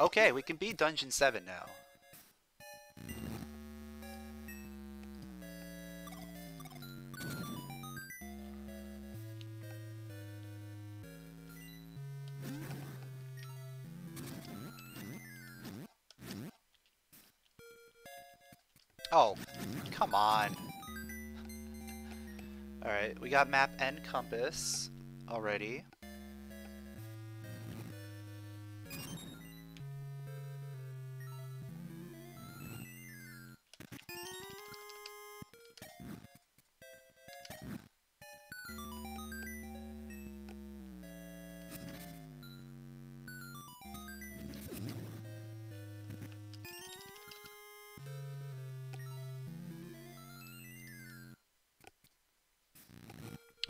Okay, we can be Dungeon seven now. Oh, come on. Alright, we got map and compass already.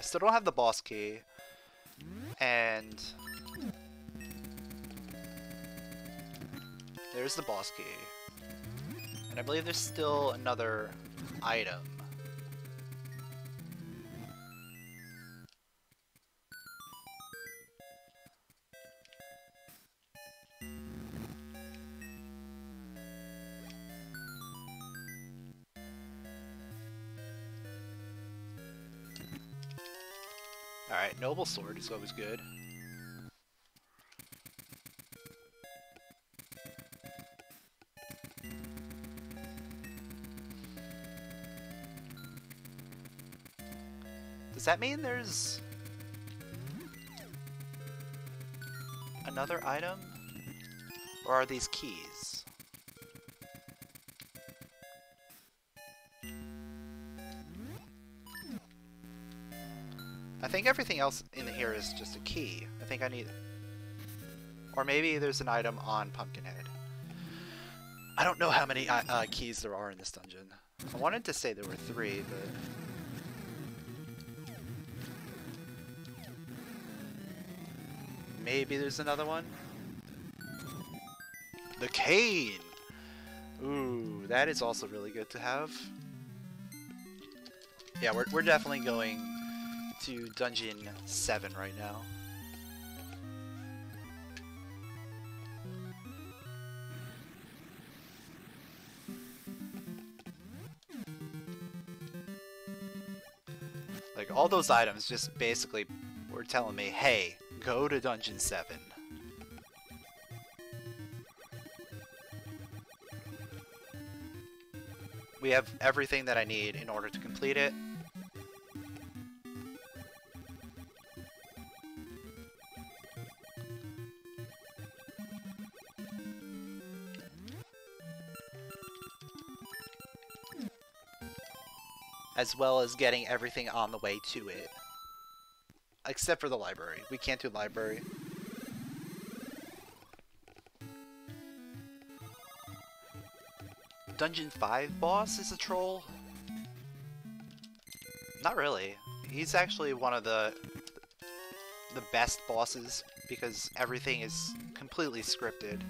still don't have the boss key. And there's the boss key. And I believe there's still another item. Alright, Noble Sword is always good. Does that mean there's another item? Or are these keys? I think everything else in here is just a key. I think I need... Or maybe there's an item on Pumpkinhead. I don't know how many uh, keys there are in this dungeon. I wanted to say there were three, but... Maybe there's another one? The cane! Ooh, that is also really good to have. Yeah, we're, we're definitely going to Dungeon seven right now. Like, all those items just basically were telling me, hey, go to Dungeon seven. We have everything that I need in order to complete it. As well as getting everything on the way to it. Except for the library. We can't do library. Dungeon five boss is a troll? Not really. He's actually one of the the best bosses because everything is completely scripted.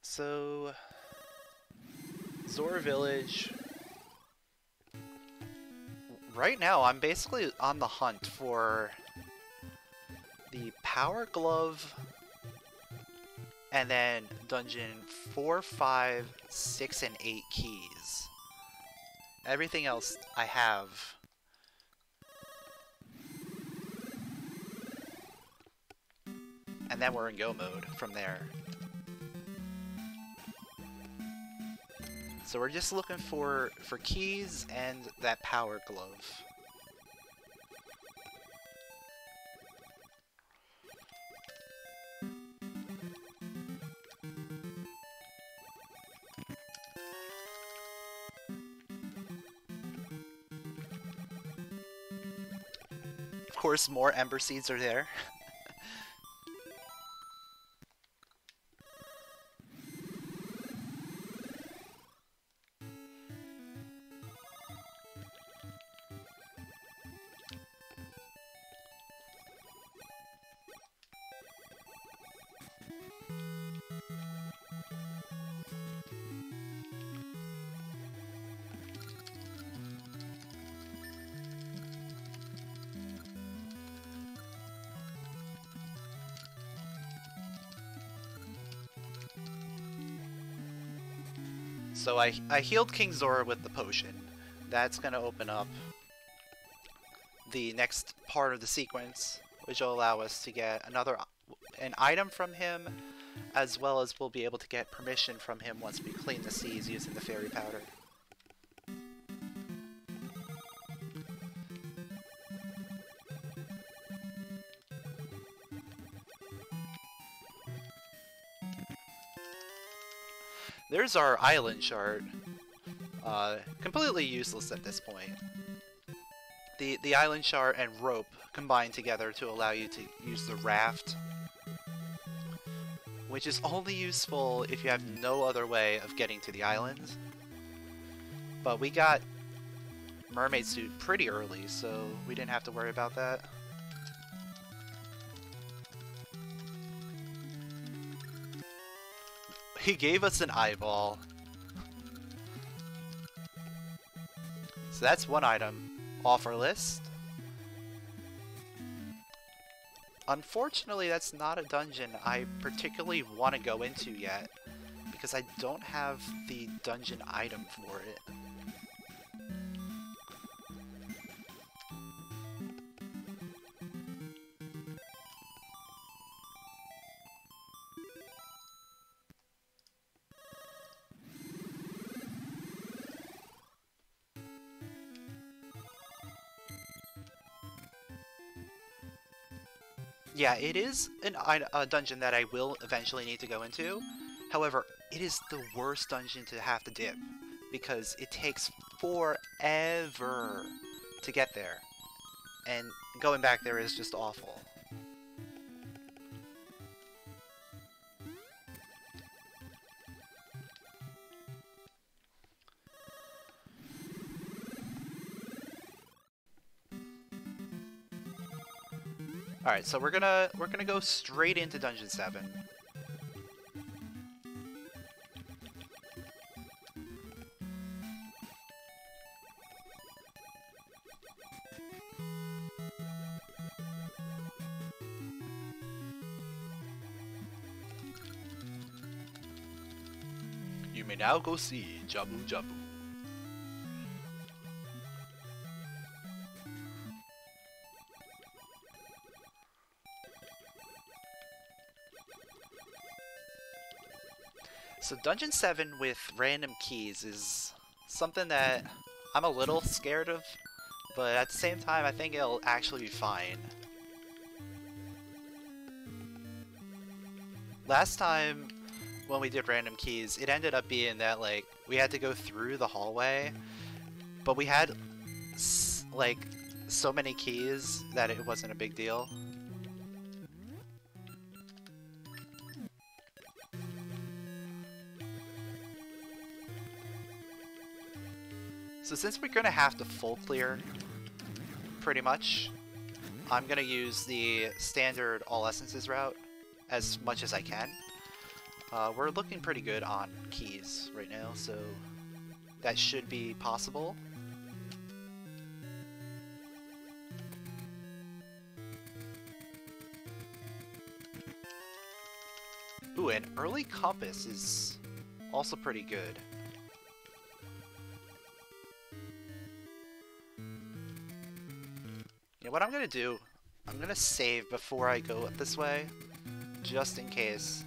So, Zora Village. Right now, I'm basically on the hunt for the Power Glove, and then Dungeon four, five, six, and eight keys. Everything else I have. And then we're in go mode from there. So we're just looking for, for keys and that power glove. Of course, more Ember Seeds are there. So I, I healed King Zora with the potion. That's going to open up the next part of the sequence, which will allow us to get another an item from him, as well as we'll be able to get permission from him once we clean the seas using the fairy powder. There's our island chart. Uh, completely useless at this point. The, the island chart and rope combine together to allow you to use the raft, which is only useful if you have no other way of getting to the island. But we got Mermaid Suit pretty early, so we didn't have to worry about that. He gave us an eyeball. So that's one item off our list. Unfortunately, that's not a dungeon I particularly want to go into yet, because I don't have the dungeon item for it. Yeah, it is an, a dungeon that I will eventually need to go into. However, it is the worst dungeon to have to dip, because it takes forever to get there. And going back there is just awful. All right, so we're gonna we're gonna go straight into Dungeon seven. You may now go see Jabu Jabu. So Dungeon seven with random keys is something that I'm a little scared of, but at the same time I think it'll actually be fine. Last time when we did random keys, it ended up being that like we had to go through the hallway, but we had s like so many keys that it wasn't a big deal. So since we're going to have to full clear, pretty much, I'm going to use the standard all essences route as much as I can. Uh, we're looking pretty good on keys right now, so that should be possible. Ooh, an early compass is also pretty good. What I'm gonna do, I'm gonna save before I go up this way, just in case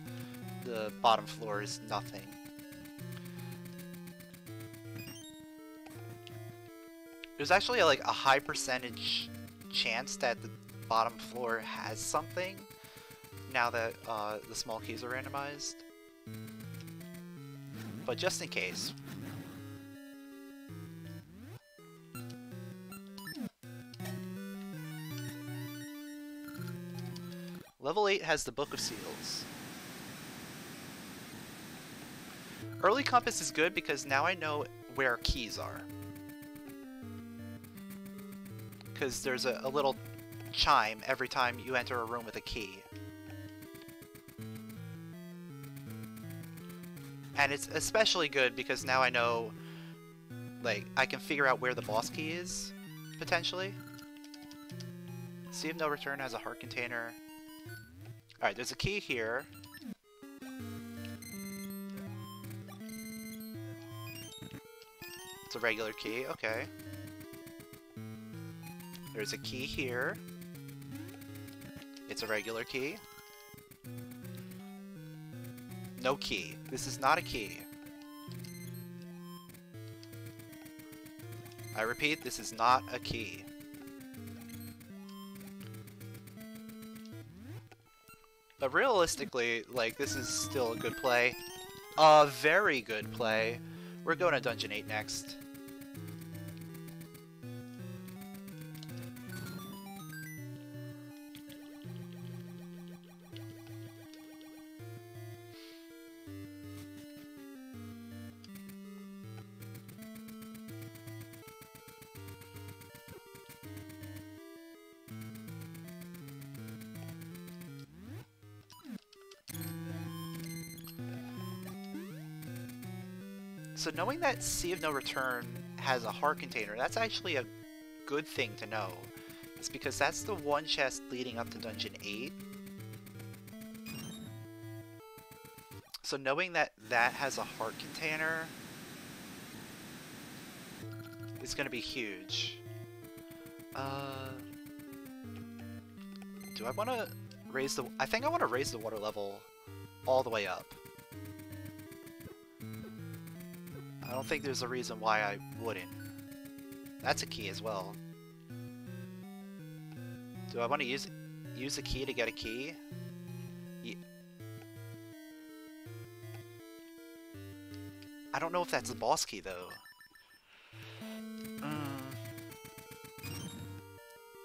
the bottom floor is nothing. There's actually like a high percentage chance that the bottom floor has something, now that uh, the small keys are randomized. But just in case. Level eight has the Book of Seals. Early compass is good because now I know where keys are. Because there's a, a little chime every time you enter a room with a key. And it's especially good because now I know, like, I can figure out where the boss key is, potentially. Sea of No Return has a heart container. Alright, there's a key here. It's a regular key, okay. There's a key here. It's a regular key. No key. This is not a key. I repeat, this is not a key. But realistically, like, this is still a good play. A very good play. We're going to Dungeon eight next. So knowing that Sea of No Return has a heart container, that's actually a good thing to know. It's because that's the one chest leading up to Dungeon eight. So knowing that that has a heart container is going to be huge. Uh, do I want to raise the... I think I want to raise the water level all the way up. I don't think there's a reason why I wouldn't. That's a key as well. Do I want to use use a key to get a key? Yeah. I don't know if that's the boss key though. Mm.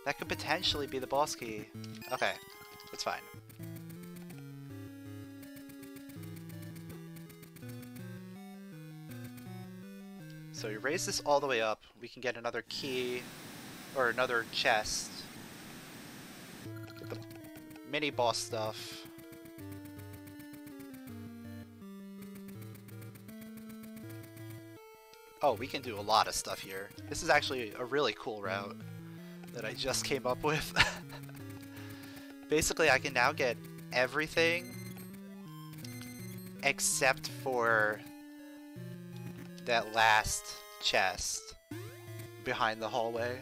That could potentially be the boss key. Okay, it's fine. So we raise this all the way up, we can get another key, or another chest, get the mini-boss stuff. Oh, we can do a lot of stuff here. This is actually a really cool route that I just came up with. Basically, I can now get everything except for that last chest behind the hallway.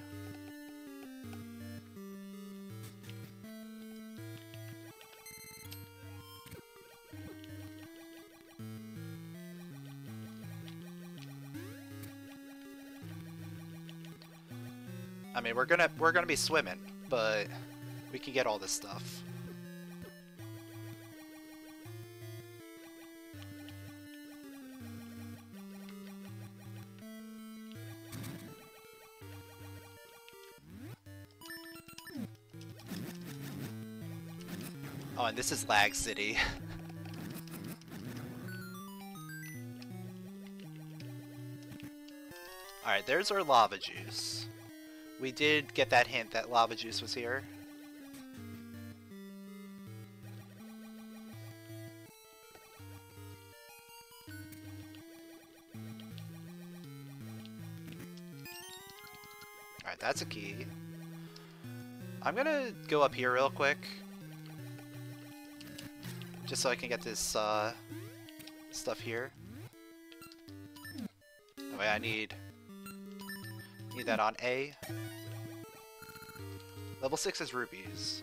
I mean, we're gonna we're gonna be swimming, but we can get all this stuff. Oh, and this is Lag City. Alright, there's our Lava Juice. We did get that hint that Lava Juice was here. Alright, that's a key. I'm gonna go up here real quick, just so I can get this uh, stuff here. Oh, wait, I need need that on A. Level six is rubies.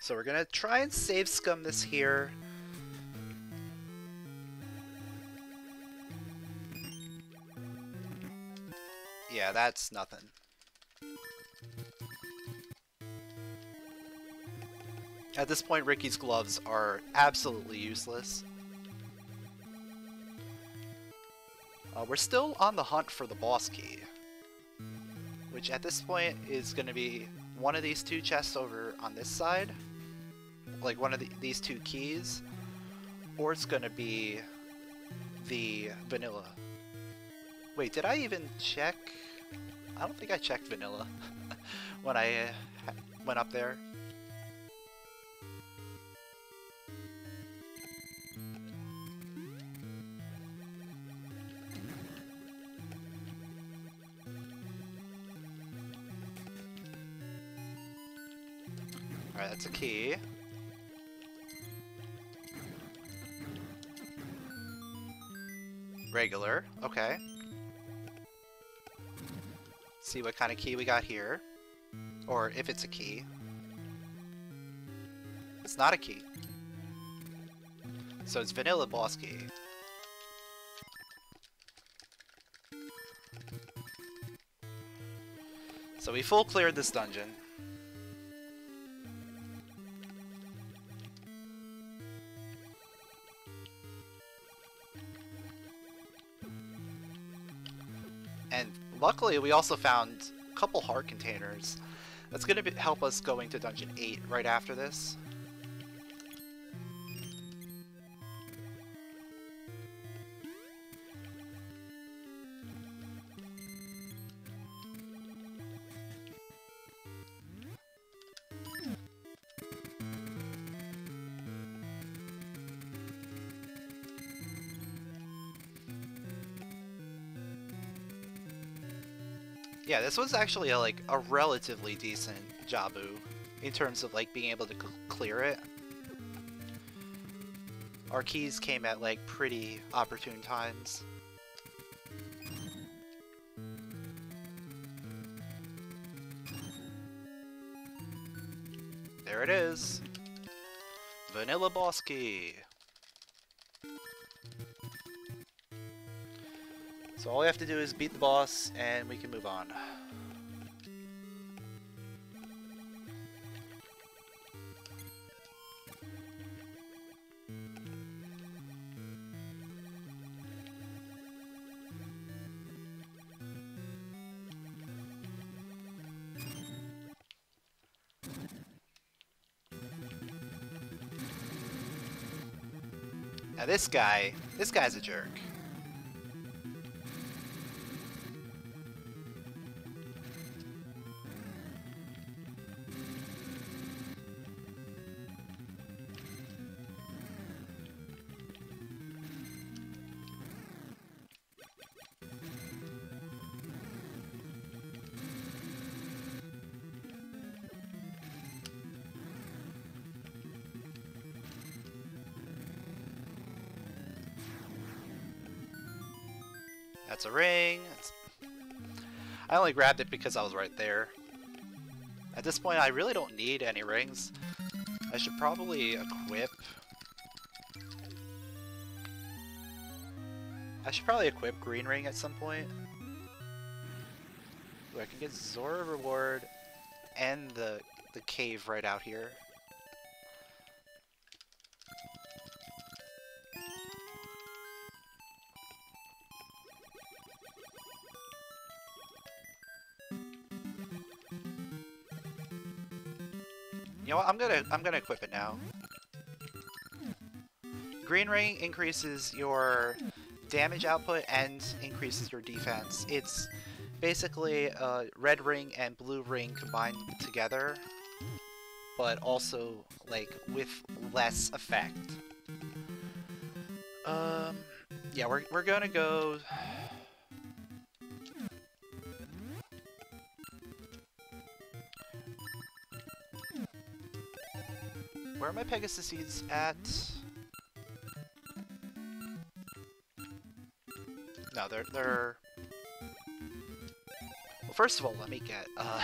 So we're gonna try and save scum this here. Yeah, that's nothing. At this point, Ricky's gloves are absolutely useless. Uh, we're still on the hunt for the boss key, which at this point is gonna be one of these two chests over on this side. Like one of the, these two keys, or it's gonna be the vanilla. Wait, did I even check? I don't think I checked vanilla when I uh, went up there. Alright, that's a key. Regular, okay. Let's see what kind of key we got here. Or if it's a key. It's not a key. So it's vanilla boss key. So we full cleared this dungeon. And luckily we also found a couple heart containers. That's going to help us going to Dungeon eight right after this. Yeah, this was actually a, like a relatively decent Jabu in terms of like being able to cl clear it. Our keys came at like pretty opportune times. There it is, vanilla boss key. So all we have to do is beat the boss, and we can move on. Now this guy, this guy's a jerk. That's a ring. That's... I only grabbed it because I was right there. At this point, I really don't need any rings. I should probably equip... I should probably equip Green Ring at some point. Ooh, I can get Zora Reward and the, the cave right out here. You know what? I'm gonna I'm gonna equip it now. Green Ring increases your damage output and increases your defense. It's basically uh, Red Ring and Blue Ring combined together, but also like with less effect. Um, yeah, we're we're gonna go. Where are my Pegasus seeds at? No, they're... they're... Well, first of all, let me get, uh...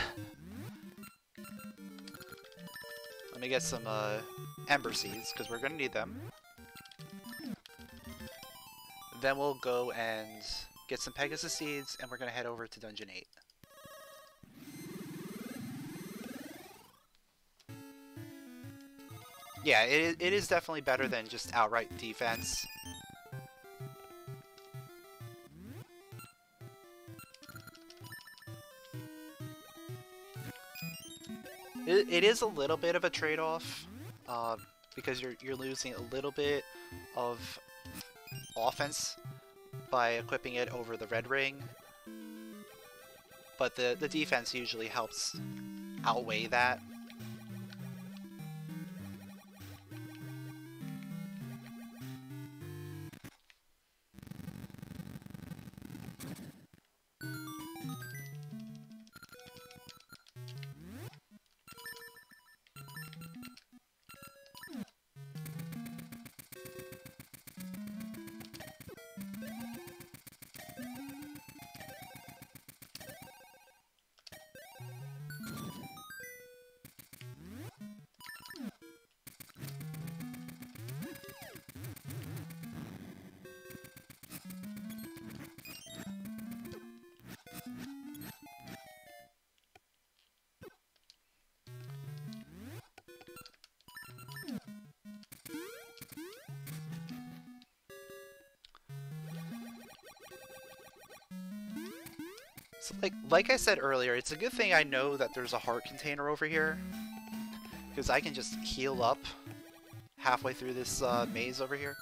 let me get some, uh, Ember Seeds, because we're gonna need them. Then we'll go and get some Pegasus seeds, and we're gonna head over to Dungeon eight. Yeah, it, it is definitely better than just outright defense. It, it is a little bit of a trade-off, uh, because you're, you're losing a little bit of offense by equipping it over the Red Ring. But the, the defense usually helps outweigh that. So like like I said earlier, it's a good thing I know that there's a heart container over here, because I can just heal up halfway through this uh, maze over here.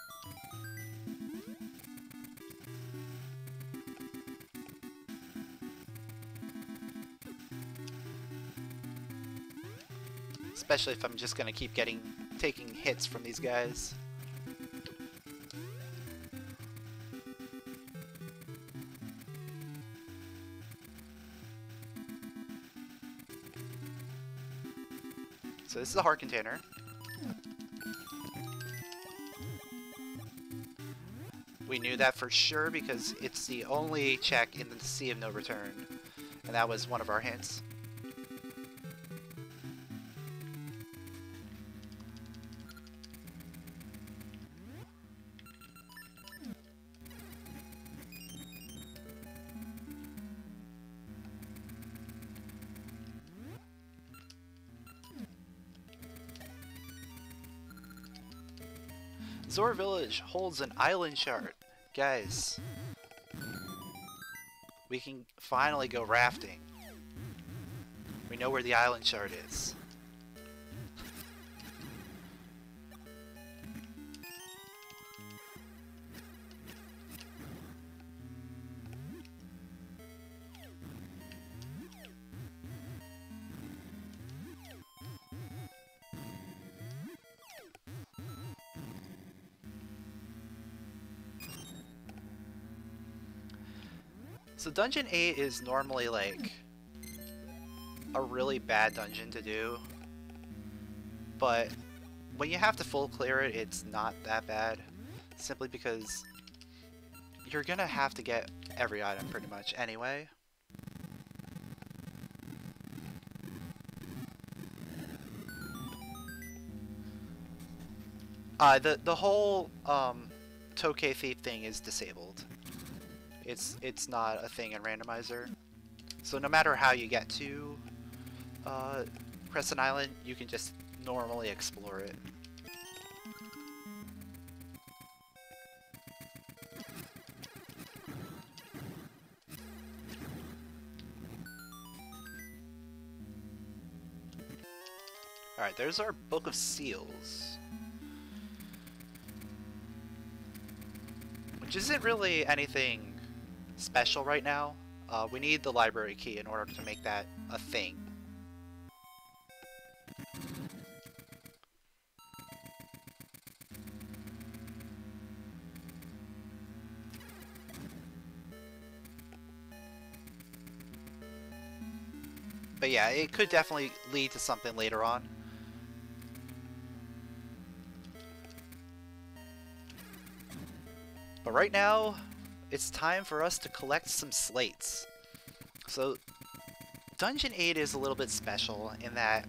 Especially if I'm just gonna keep getting taking hits from these guys. So this is a heart container. We knew that for sure because it's the only check in the Sea of No Return. And that was one of our hints. Zora Village holds an island shard. Guys, we can finally go rafting. We know where the island shard is. So Dungeon eight is normally like a really bad dungeon to do, but when you have to full clear it, it's not that bad, simply because you're gonna have to get every item pretty much anyway. Uh, the, the whole um, Tokei Thief thing is disabled. It's it's not a thing in Randomizer, so no matter how you get to uh, Crescent Island, you can just normally explore it. All right, there's our Book of Seals. Which isn't really anything special right now. Uh, we need the library key in order to make that a thing. But yeah, it could definitely lead to something later on. But right now, it's time for us to collect some slates. So Dungeon eight is a little bit special in that,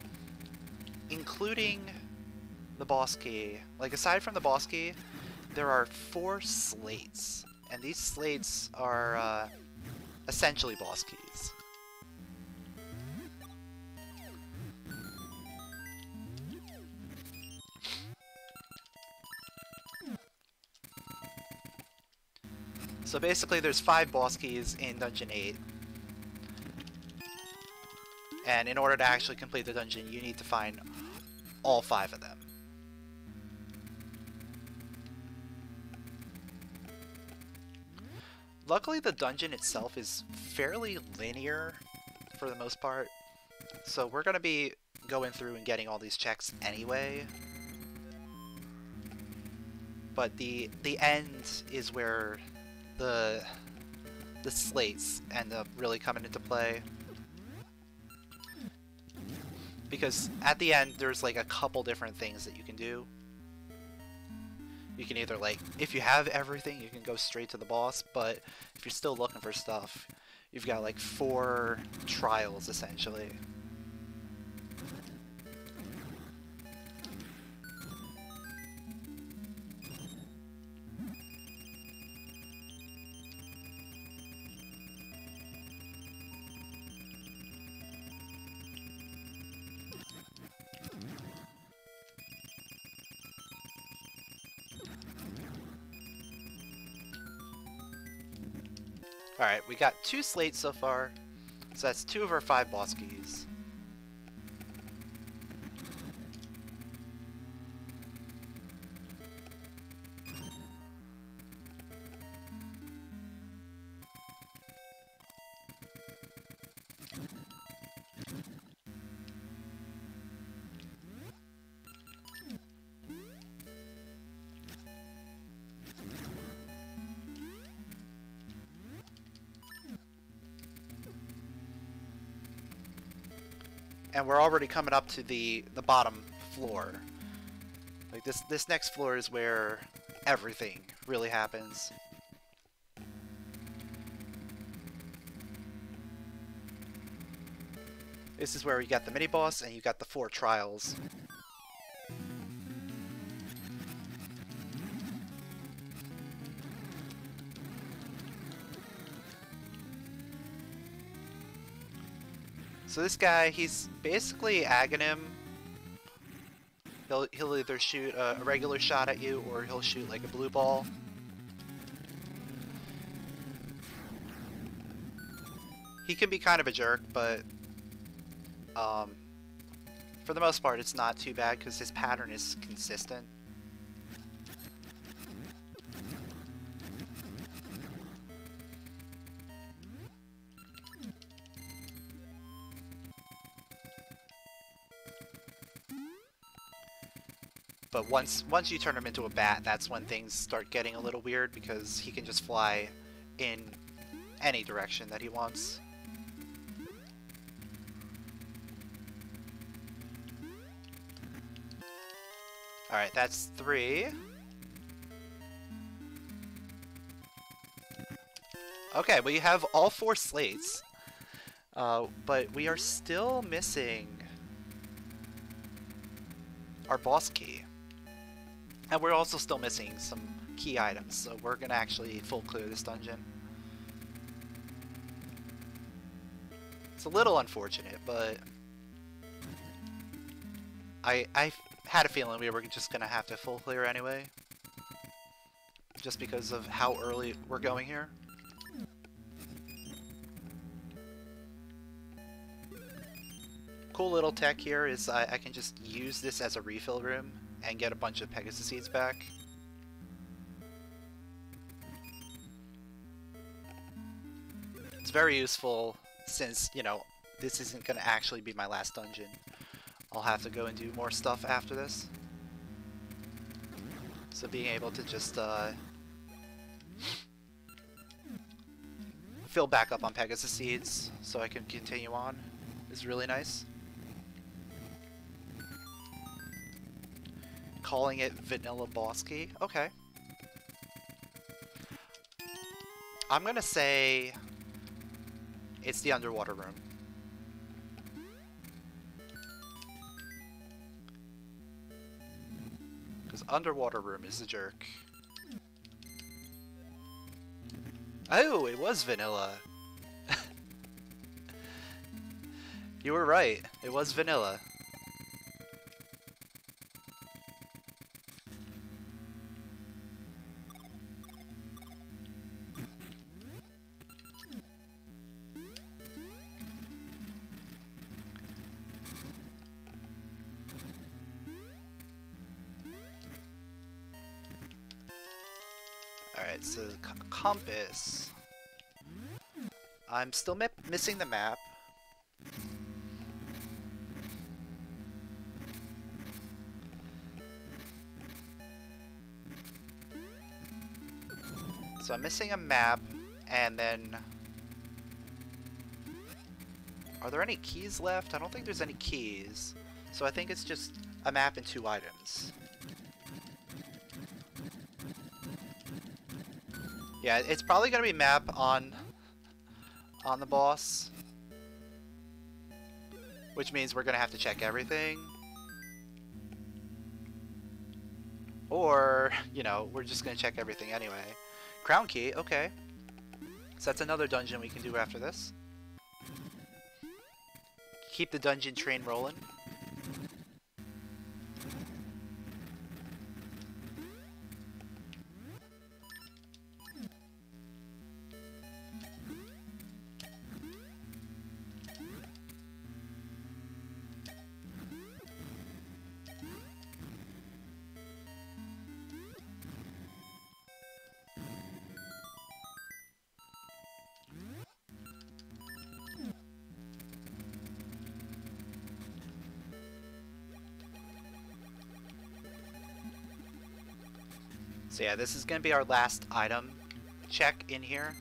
including the boss key, like aside from the boss key, there are four slates, and these slates are uh, essentially boss keys. So basically there's five boss keys in Dungeon eight, and in order to actually complete the dungeon you need to find all five of them. Luckily the dungeon itself is fairly linear for the most part, so we're going to be going through and getting all these checks anyway. But the, the end is where the the slates end up really coming into play, because at the end there's like a couple different things that you can do. You can either, like, if you have everything you can go straight to the boss, but if you're still looking for stuff you've got like four trials essentially. Alright, we got two slates so far, So that's two of our five boss keys. And we're already coming up to the the bottom floor. Like this this next floor is where everything really happens. This is where you got the mini boss and you got the four trials. So this guy, he's basically aghanim. He'll, he'll either shoot a, a regular shot at you, or he'll shoot like a blue ball. He can be kind of a jerk, but um, for the most part it's not too bad because his pattern is consistent. But once once you turn him into a bat, that's when things start getting a little weird, because he can just fly in any direction that he wants. Alright, that's three. Okay, we have all four slates. Uh, but we are still missing our boss key. And we're also still missing some key items, so we're gonna actually full clear this dungeon. It's a little unfortunate, but I I had a feeling we were just gonna have to full clear anyway, just because of how early we're going here. Cool little tech here is I, I can just use this as a refill room and get a bunch of Pegasus seeds back. It's very useful since, you know, this isn't going to actually be my last dungeon. I'll have to go and do more stuff after this. So being able to just uh, fill back up on Pegasus seeds so I can continue on is really nice. Calling it Vanilla Boss Key? Okay. I'm gonna say it's the underwater room. Because underwater room is a jerk. Oh, it was vanilla. You were right. It was vanilla. Alright, so compass. I'm still mi- missing the map. So I'm missing a map, and then... Are there any keys left? I don't think there's any keys. So I think it's just a map and two items. Yeah, it's probably going to be map on, on the boss. Which means we're going to have to check everything. Or, you know, we're just going to check everything anyway. Crown key, okay. So that's another dungeon we can do after this. Keep the dungeon train rolling. So yeah, this is going to be our last item check in here.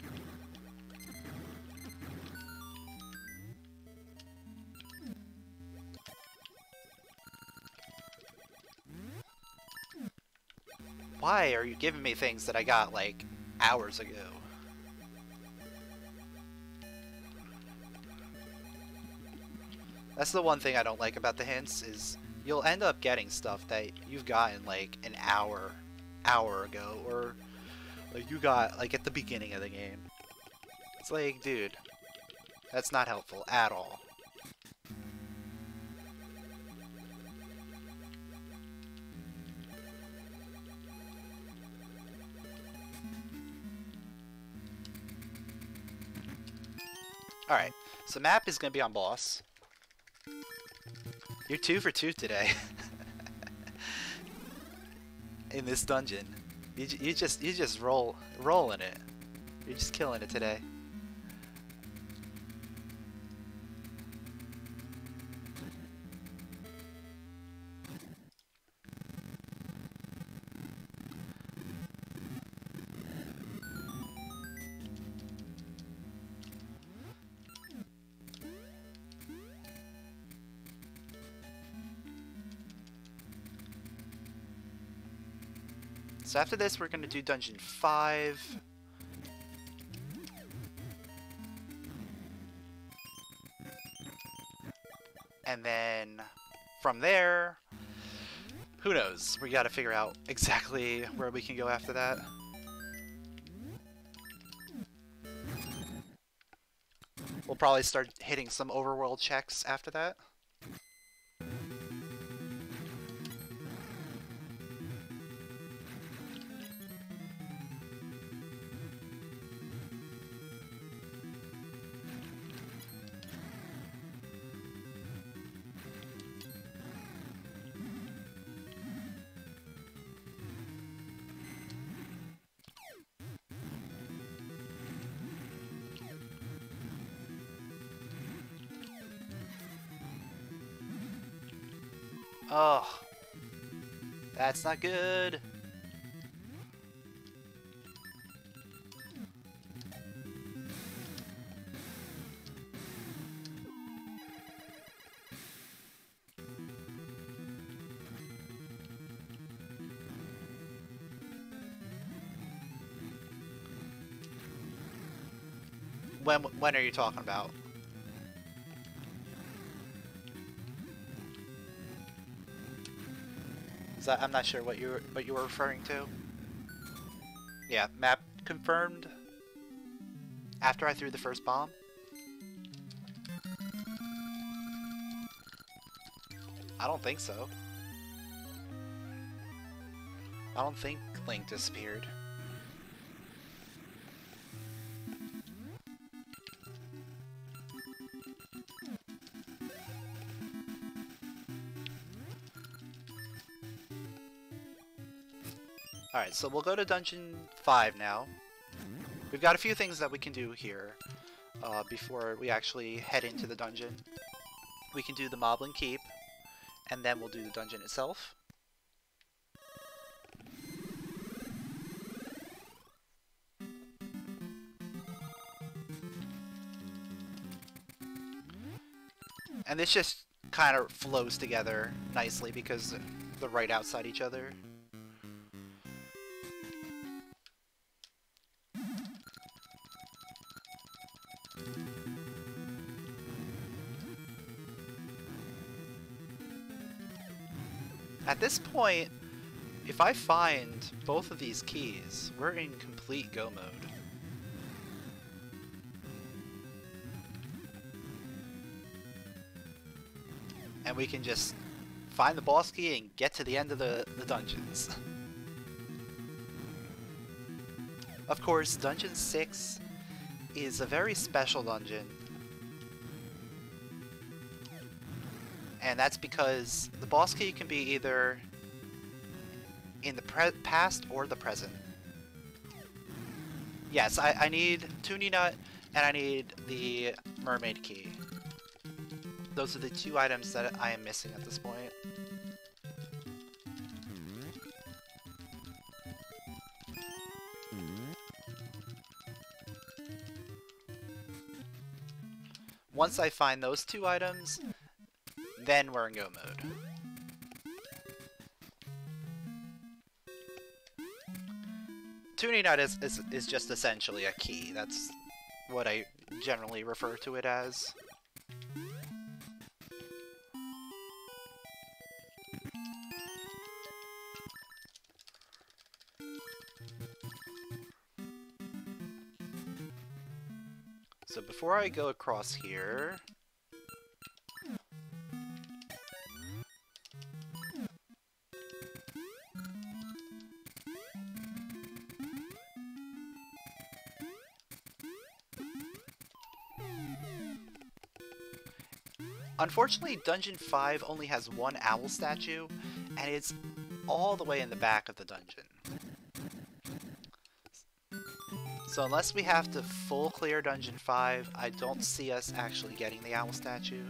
Why are you giving me things that I got, like, hours ago? That's the one thing I don't like about the hints, is you'll end up getting stuff that you've gotten, like, an hour, hour ago, or like you got, like, at the beginning of the game. It's like, dude, that's not helpful at all. Alright, so map is going to be on boss. You're two for two today. In this dungeon. You, you just you just roll rolling it. You're just killing it today. So after this, we're going to do Dungeon five. And then from there, who knows? We got to figure out exactly where we can go after that. We'll probably start hitting some overworld checks after that. Oh, that's not good. When, when are you talking about? I'm not sure what you were, what you were referring to. Yeah, map confirmed after I threw the first bomb. I don't think so. I don't think Link disappeared. Alright, so we'll go to Dungeon five now. We've got a few things that we can do here uh, before we actually head into the dungeon. We can do the Moblin Keep, and then we'll do the dungeon itself. And this just kind of flows together nicely because they're right outside each other. At this point, if I find both of these keys, we're in complete go mode. And we can just find the boss key and get to the end of the, the dungeons. Of course, Dungeon six is a very special dungeon. And that's because the boss key can be either in the pre past or the present. Yes, I, I need Tuni Nut and I need the Mermaid Key. Those are the two items that I am missing at this point. Once I find those two items, then we're in go mode. Tuni Nut is, is, is just essentially a key. That's what I generally refer to it as. So before I go across here, unfortunately, Dungeon five only has one owl statue, and it's all the way in the back of the dungeon. So unless we have to full clear Dungeon five, I don't see us actually getting the owl statue.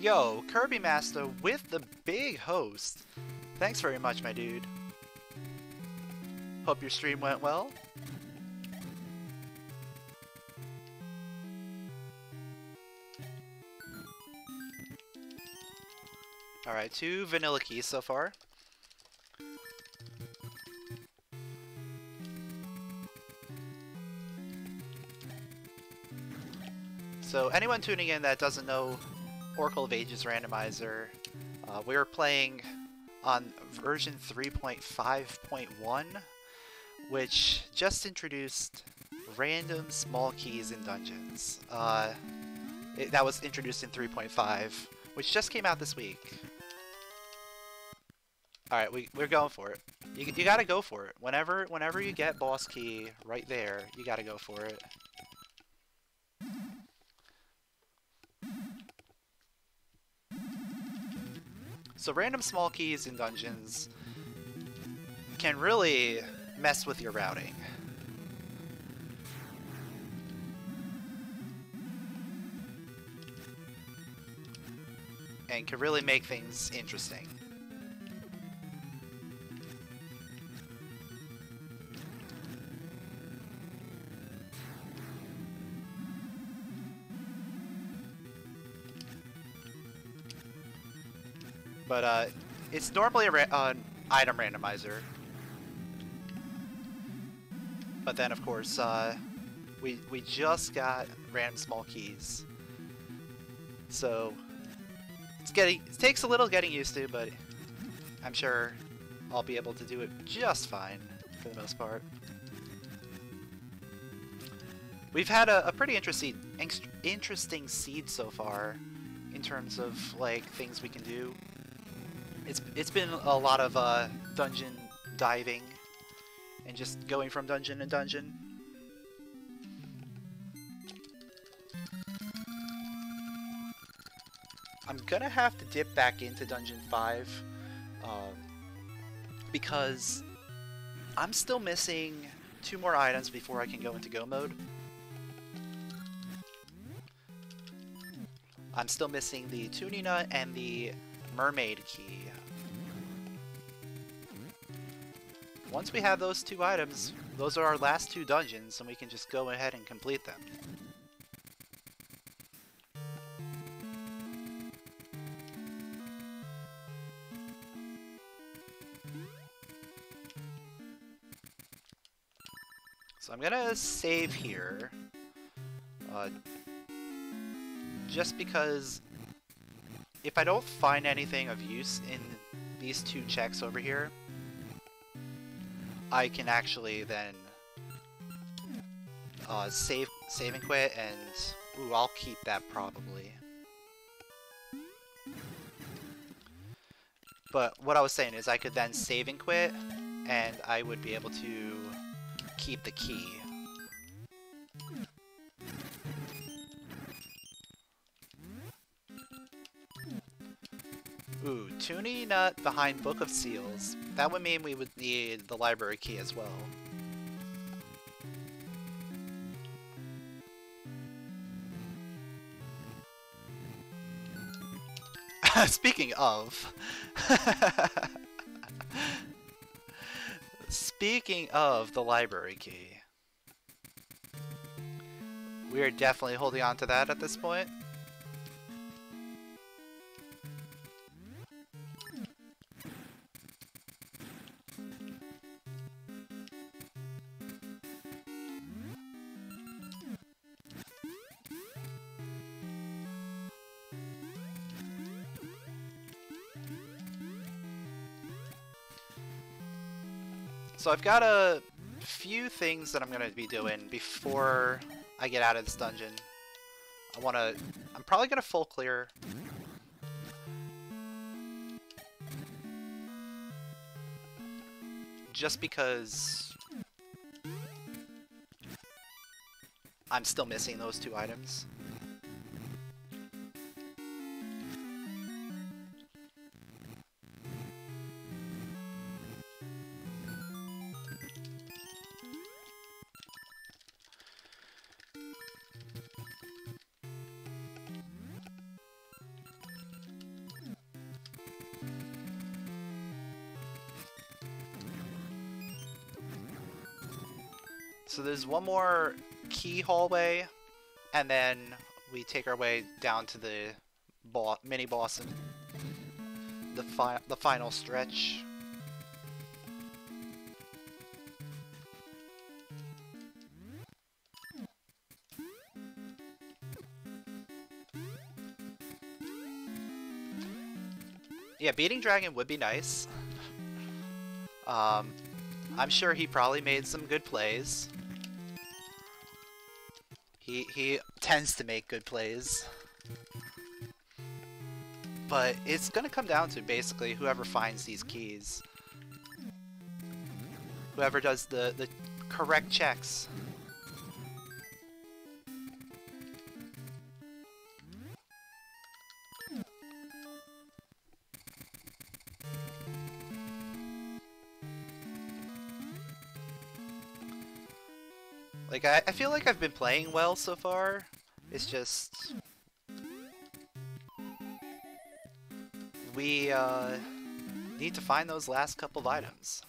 Yo, Kirby Master with the big host. Thanks very much, my dude. Hope your stream went well. Alright, two vanilla keys so far. So anyone tuning in that doesn't know Oracle of Ages Randomizer, uh, we were playing on version three point five point one, which just introduced random small keys in dungeons. Uh, it, that was introduced in three point five, which just came out this week. Alright, we, we're going for it. You, you gotta go for it. Whenever, whenever you get boss key right there, you gotta go for it. So random small keys in dungeons can really mess with your routing. And can really make things interesting. But uh, it's normally an uh, item randomizer. But then, of course, uh, we we just got random small keys, so it's getting it takes a little getting used to. But I'm sure I'll be able to do it just fine for the most part. We've had a, a pretty interesting interesting seed so far in terms of like things we can do. It's, it's been a lot of uh, dungeon diving and just going from dungeon to dungeon. I'm gonna have to dip back into Dungeon five um, because I'm still missing two more items before I can go into go mode. I'm still missing the Tuni Nut and the Mermaid Key. Once we have those two items, those are our last two dungeons, and we can just go ahead and complete them. So I'm gonna save here, uh, just because if I don't find anything of use in these two checks over here, I can actually then uh, save, save and quit, and ooh, I'll keep that probably. But what I was saying is I could then save and quit, and I would be able to keep the key. Ooh, Tuni Nut behind Book of Seals. That would mean we would need the library key as well. Speaking of... Speaking of the library key... We are definitely holding on to that at this point. So I've got a few things that I'm going to be doing before I get out of this dungeon. I want to... I'm probably going to full clear. Just because... I'm still missing those two items. So there's one more key hallway, and then we take our way down to the bo mini boss and the fi the final stretch. Yeah, beating Dragon would be nice. um, I'm sure he probably made some good plays. He, he tends to make good plays. But it's going to come down to basically whoever finds these keys. Whoever does the, the correct checks. Like, I, I feel like I've been playing well so far. It's just... We, uh... need to find those last couple of items.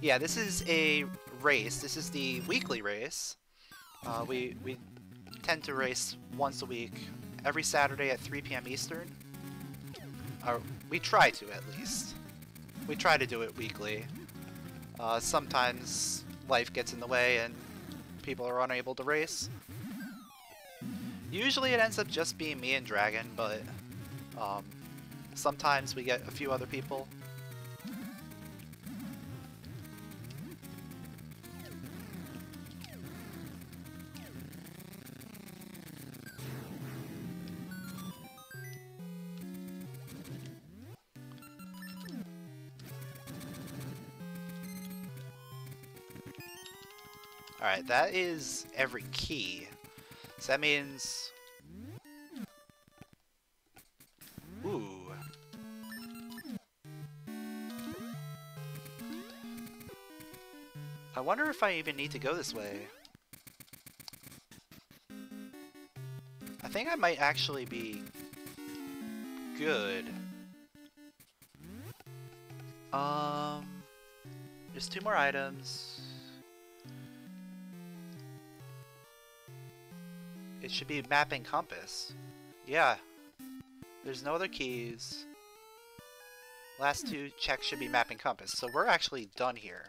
Yeah, this is a race. This is the weekly race. Uh, we, we tend to race once a week. Every Saturday at three p m Eastern. Or, we try to, at least. We try to do it weekly. Uh, sometimes life gets in the way and... people are unable to race. Usually it ends up just being me and Dragon, but um, sometimes we get a few other people. Alright, that is every key. So that means... Ooh. I wonder if I even need to go this way. I think I might actually be... good. Um... There's two more items. It should be map and compass. Yeah. There's no other keys. Last two checks should be map and compass. So we're actually done here.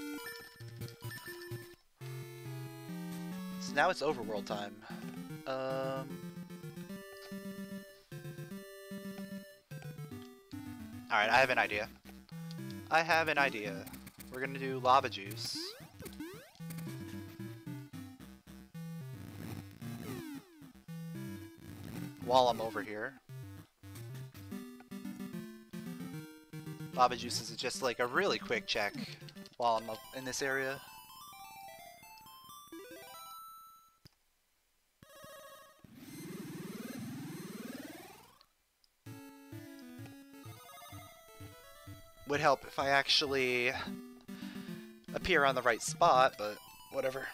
So now it's overworld time. Um. Alright, I have an idea. I have an idea. We're gonna do Lava Juice. While I'm over here. Lava Juice is just like a really quick check while I'm up in this area. Would help if I actually appear on the right spot, but whatever.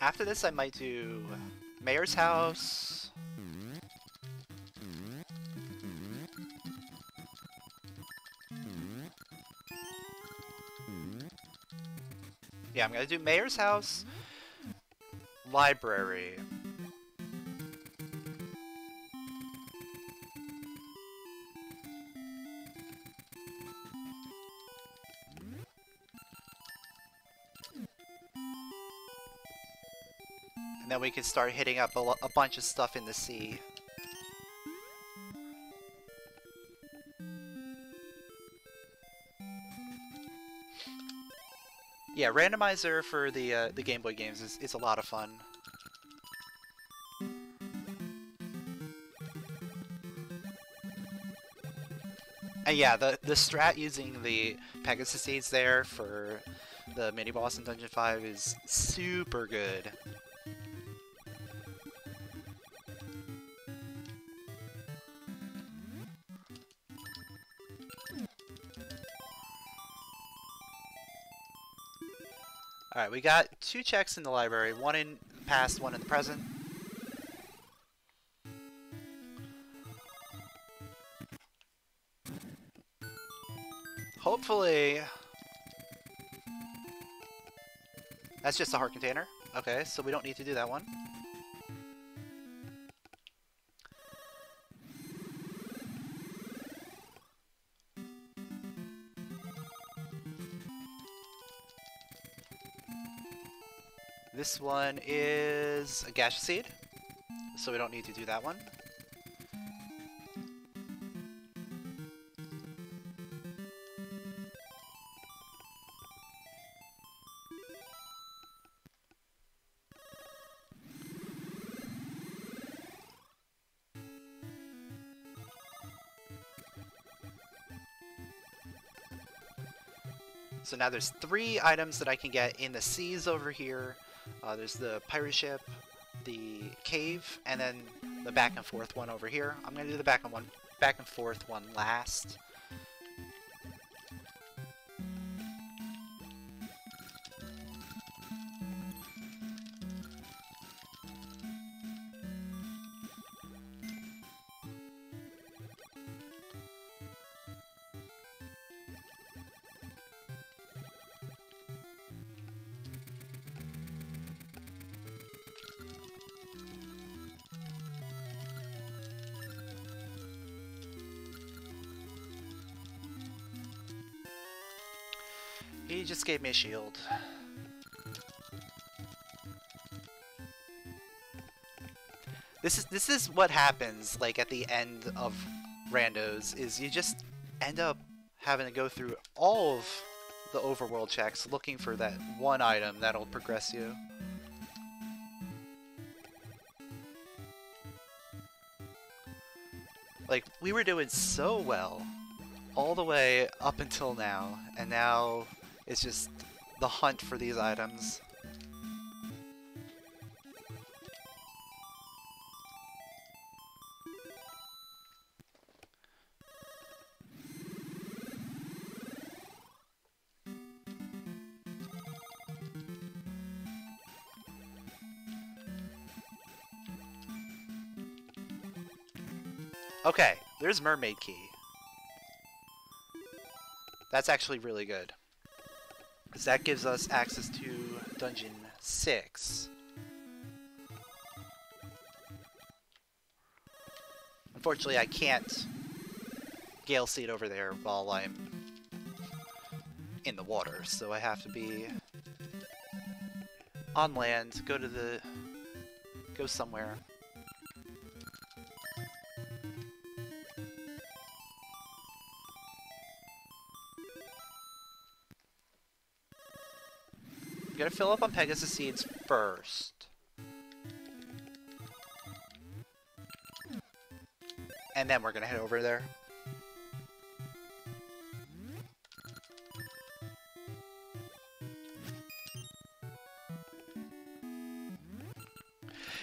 After this, I might do Mayor's House. Yeah, I'm gonna do Mayor's House, Library. And then we can start hitting up a, a bunch of stuff in the sea. Yeah, Randomizer for the uh, the Game Boy games is, is a lot of fun. And yeah, the, the strat using the Pegasus seeds there for the mini-boss in Dungeon five is super good. Alright, we got two checks in the library, one in the past, one in the present. Hopefully... That's just a heart container. Okay, so we don't need to do that one. This one is a Gasha Seed, so we don't need to do that one. So now there's three items that I can get in the seas over here. Uh, there's the pirate ship, the cave, and then the back and forth one over here. I'm gonna do the back and one, back and forth one last. He just gave me a shield. This is this is what happens like at the end of randos, is you just end up having to go through all of the overworld checks looking for that one item that'll progress you. Like, we were doing so well all the way up until now, and now it's just the hunt for these items. Okay, there's Mermaid Key. That's actually really good, because that gives us access to Dungeon six. Unfortunately, I can't Gale Seed over there while I'm in the water, so I have to be on land, go to the... go somewhere. I'm gonna fill up on Pegasus Seeds first. And then we're gonna head over there.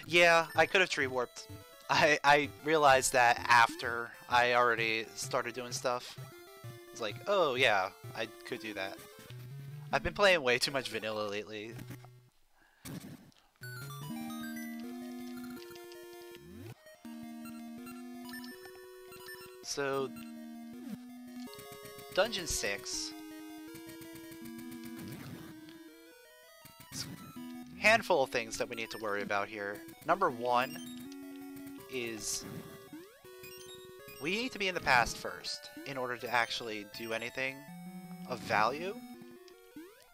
Yeah, I could have tree warped. I, I realized that after I already started doing stuff. It's like, oh yeah, I could do that. I've been playing way too much vanilla lately. So, Dungeon six. Handful of things that we need to worry about here. Number one is we need to be in the past first in order to actually do anything of value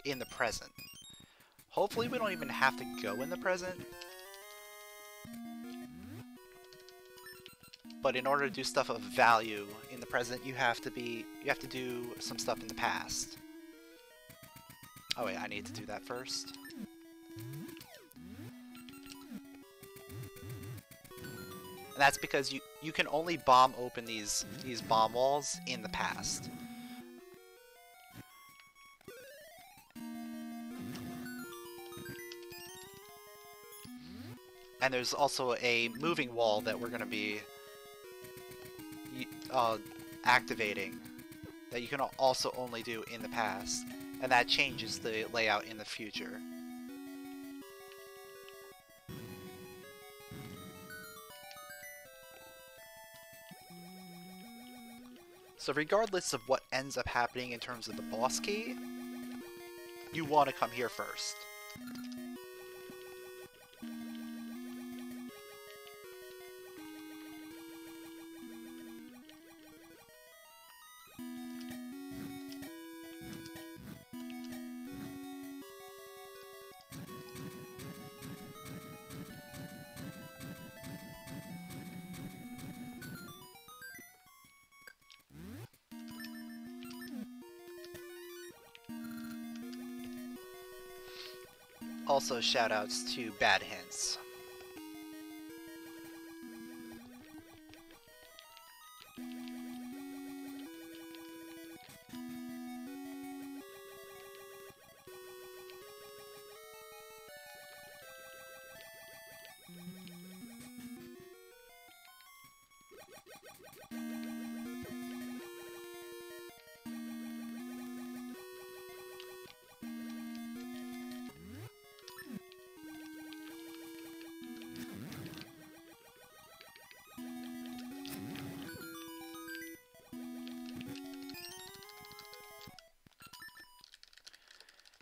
in the present. Hopefully we don't even have to go in the present. But in order to do stuff of value in the present, you have to be you have to do some stuff in the past. Oh wait, I need to do that first. And that's because you, you can only bomb open these, these bomb walls in the past. And there's also a moving wall that we're going to be uh, activating that you can also only do in the past. And that changes the layout in the future. So regardless of what ends up happening in terms of the boss key, you want to come here first. Also, shoutouts to Bad Hints.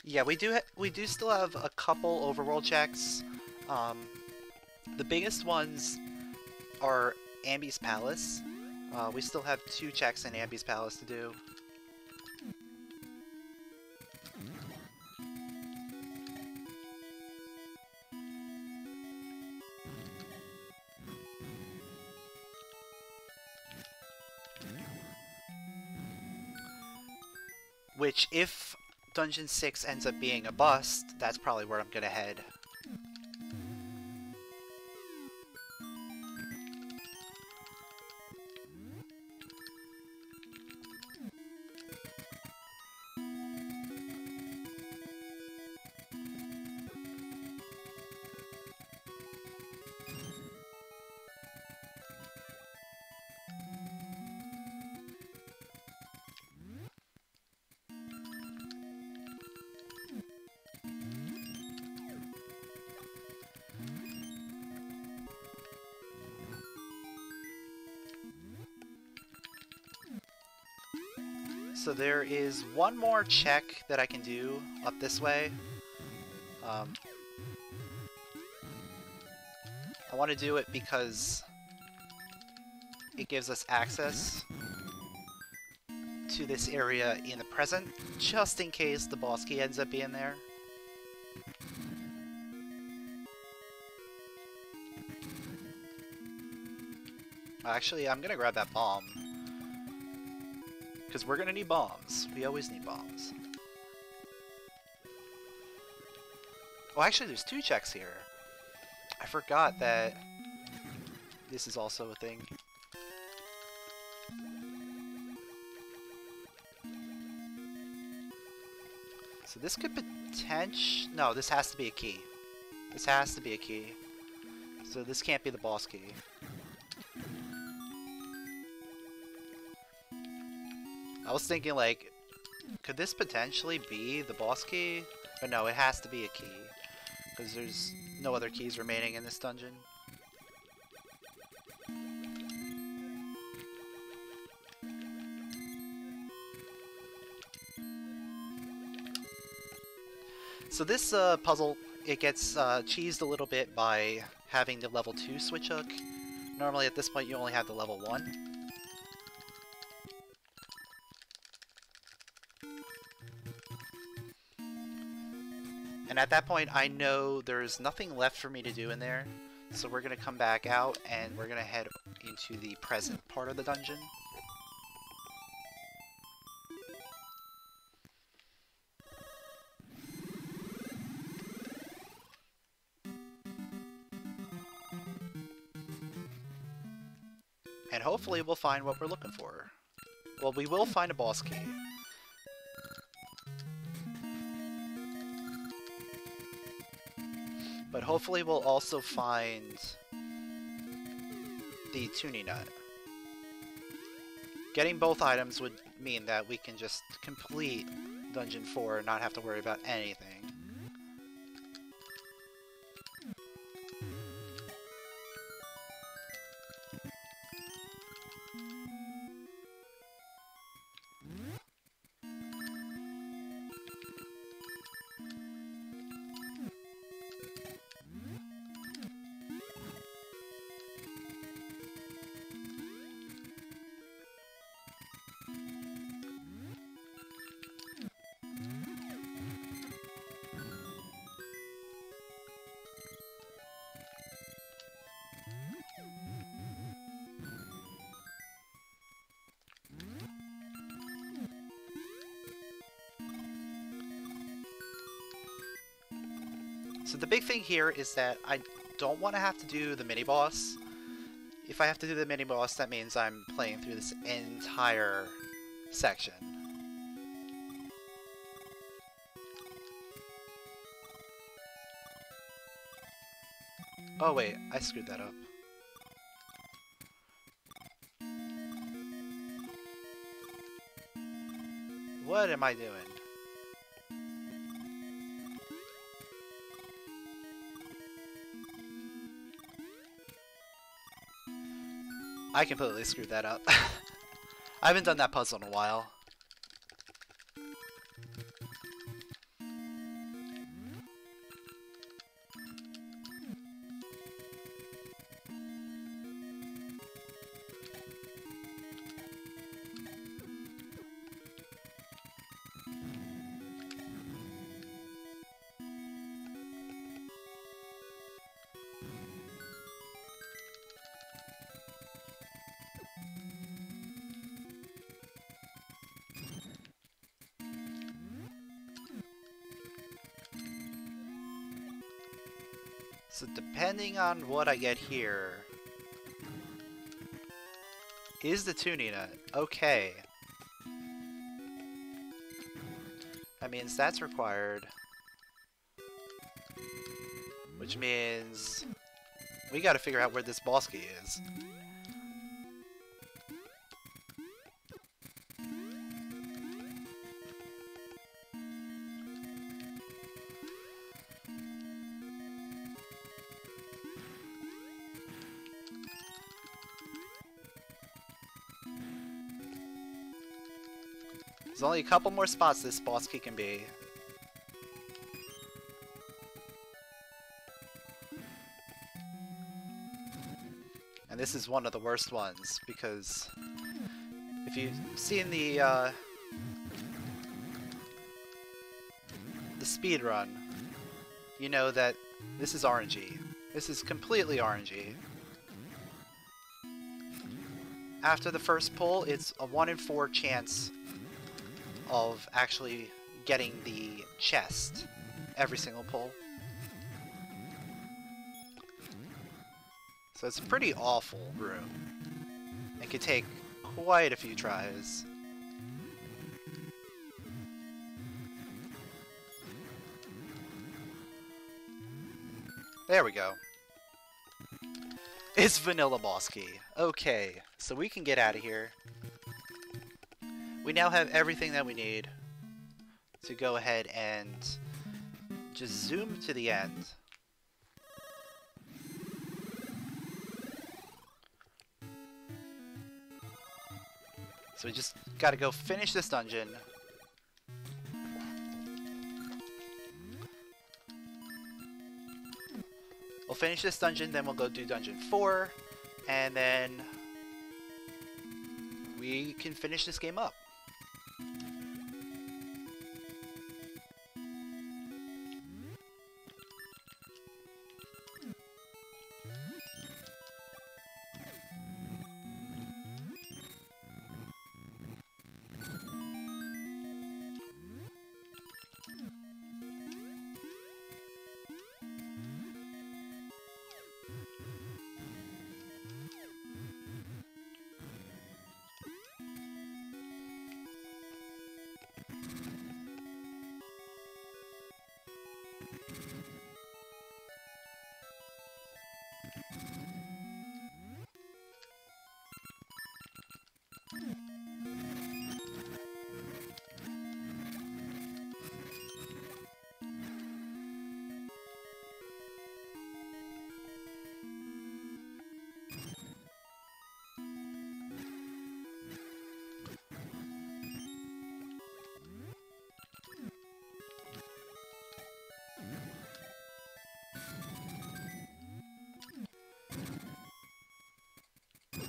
Yeah, we do ha we do still have a couple overworld checks. Um, the biggest ones are Ambi's Palace. Uh, we still have two checks in Ambi's Palace to do. Which, if Dungeon six ends up being a bust, that's probably where I'm gonna head. So there is one more check that I can do up this way. Um, I want to do it because it gives us access to this area in the present, just in case the boss key ends up being there. Actually, I'm gonna grab that bomb. Because we're gonna need bombs. We always need bombs. Oh, actually, there's two checks here. I forgot that this is also a thing. So this could potentially... No, this has to be a key. This has to be a key. So this can't be the boss key. I was thinking, like, could this potentially be the boss key? But no, it has to be a key. Because there's no other keys remaining in this dungeon. So this uh, puzzle, it gets uh, cheesed a little bit by having the level two switch hook. Normally at this point you only have the level one. And at that point, I know there's nothing left for me to do in there, so we're going to come back out and we're going to head into the present part of the dungeon. And hopefully we'll find what we're looking for. Well, we will find a boss key. But hopefully we'll also find the Tuni Nut. Getting both items would mean that we can just complete Dungeon four and not have to worry about anything. So the big thing here is that I don't want to have to do the mini-boss. If I have to do the mini-boss, that means I'm playing through this entire section. Oh wait, I screwed that up. What am I doing? I completely screwed that up. I haven't done that puzzle in a while. So depending on what I get here, is the Tuni Nut okay? That means that's required, which means we got to figure out where this boss key is. There's only a couple more spots this boss key can be. And this is one of the worst ones, because if you've seen the, uh, the speed run, you know that this is R N G. This is completely R N G. After the first pull, it's a one in four chance of actually getting the chest every single pull. So it's a pretty awful room. It could take quite a few tries. There we go. It's Vanilla Boss Key. Okay, so we can get out of here. We now have everything that we need to go ahead and just zoom to the end. So we just gotta go finish this dungeon. We'll finish this dungeon, then we'll go do dungeon four, and then we can finish this game up.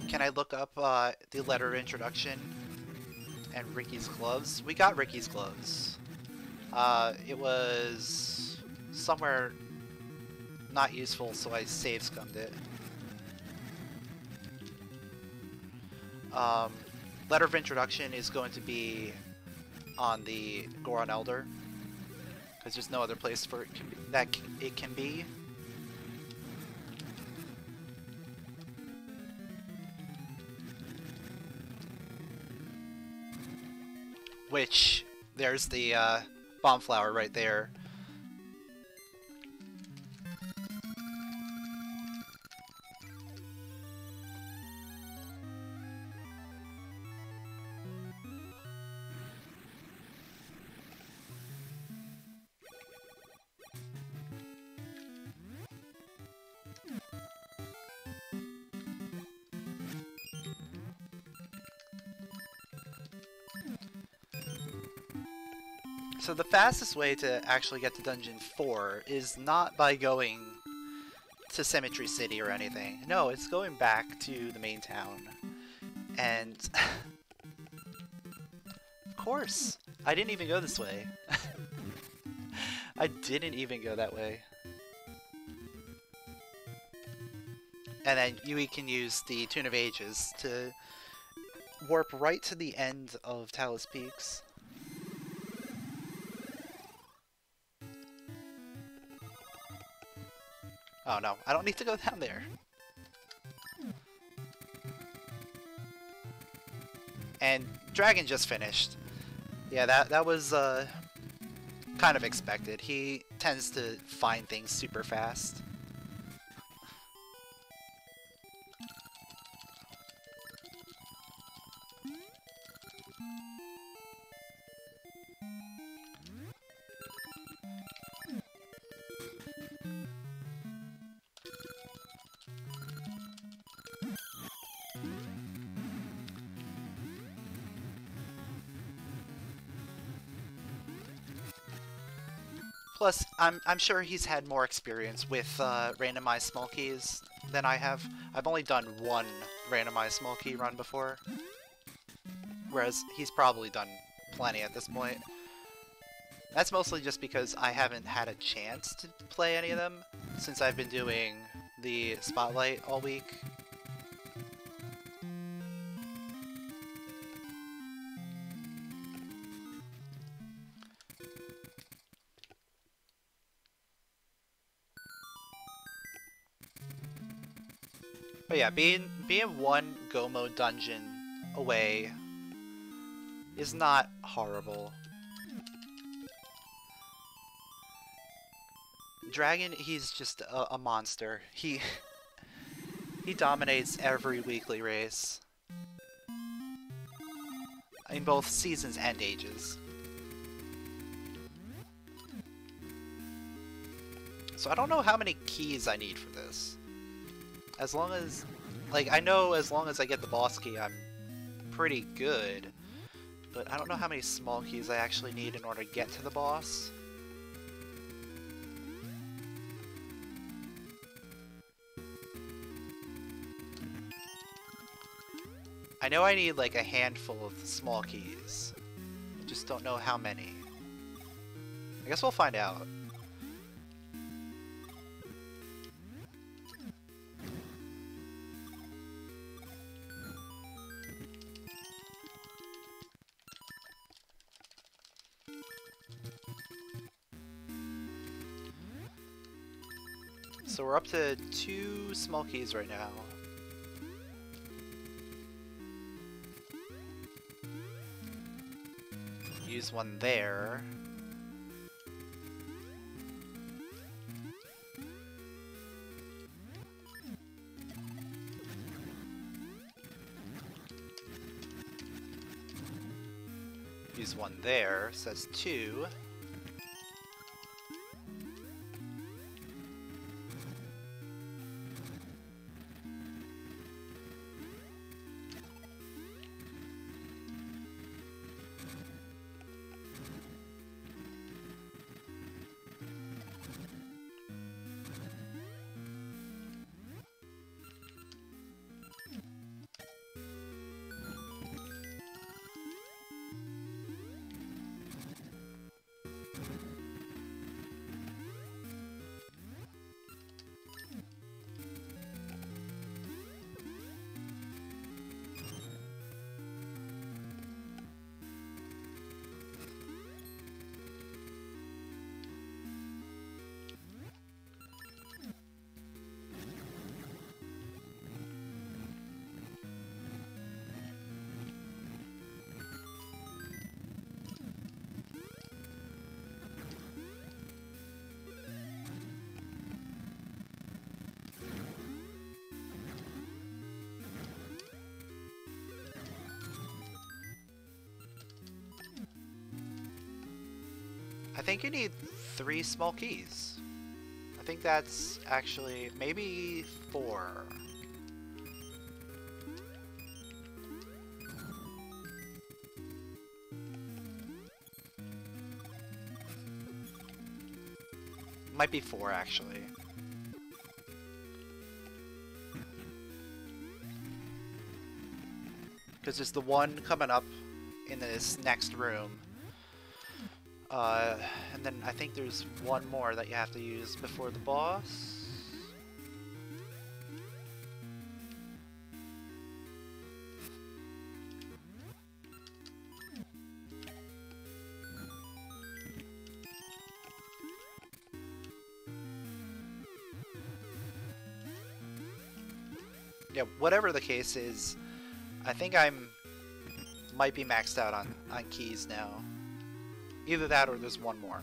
Can I look up uh, the Letter of Introduction and Ricky's Gloves? We got Ricky's Gloves. Uh, it was somewhere not useful, so I save scummed it. Um, Letter of Introduction is going to be on the Goron Elder, because there's no other place for it can be, that it can be. Which, there's the uh, bomb flower right there. So the fastest way to actually get to Dungeon four is not by going to Cemetery City or anything. No, it's going back to the main town. And... of course! I didn't even go this way. I didn't even go that way. And then Yui can use the Tune of Ages to warp right to the end of Talus Peaks. Oh no, I don't need to go down there. And Dragon just finished. Yeah, that, that was uh, kind of expected. He tends to find things super fast. Plus, I'm, I'm sure he's had more experience with uh, randomized small keys than I have. I've only done one randomized small key run before, whereas he's probably done plenty at this point. That's mostly just because I haven't had a chance to play any of them since I've been doing the Spotlight all week. But yeah, being being one Gomo dungeon away is not horrible. Dragon, he's just a, a monster. He He dominates every weekly race. In both seasons and ages. So I don't know how many keys I need for this. As long as... Like, I know as long as I get the boss key, I'm pretty good. But I don't know how many small keys I actually need in order to get to the boss. I know I need like a handful of the small keys. I just don't know how many. I guess we'll find out. So we're up to two small keys right now. Use one there. Use one there, so that's two. I think you need three small keys. I think that's actually maybe four. Might be four actually. Because there's the one coming up in this next room. Uh, and then I think there's one more that you have to use before the boss. Yeah, whatever the case is, I think I'm might be maxed out on, on keys now. Either that or there's one more.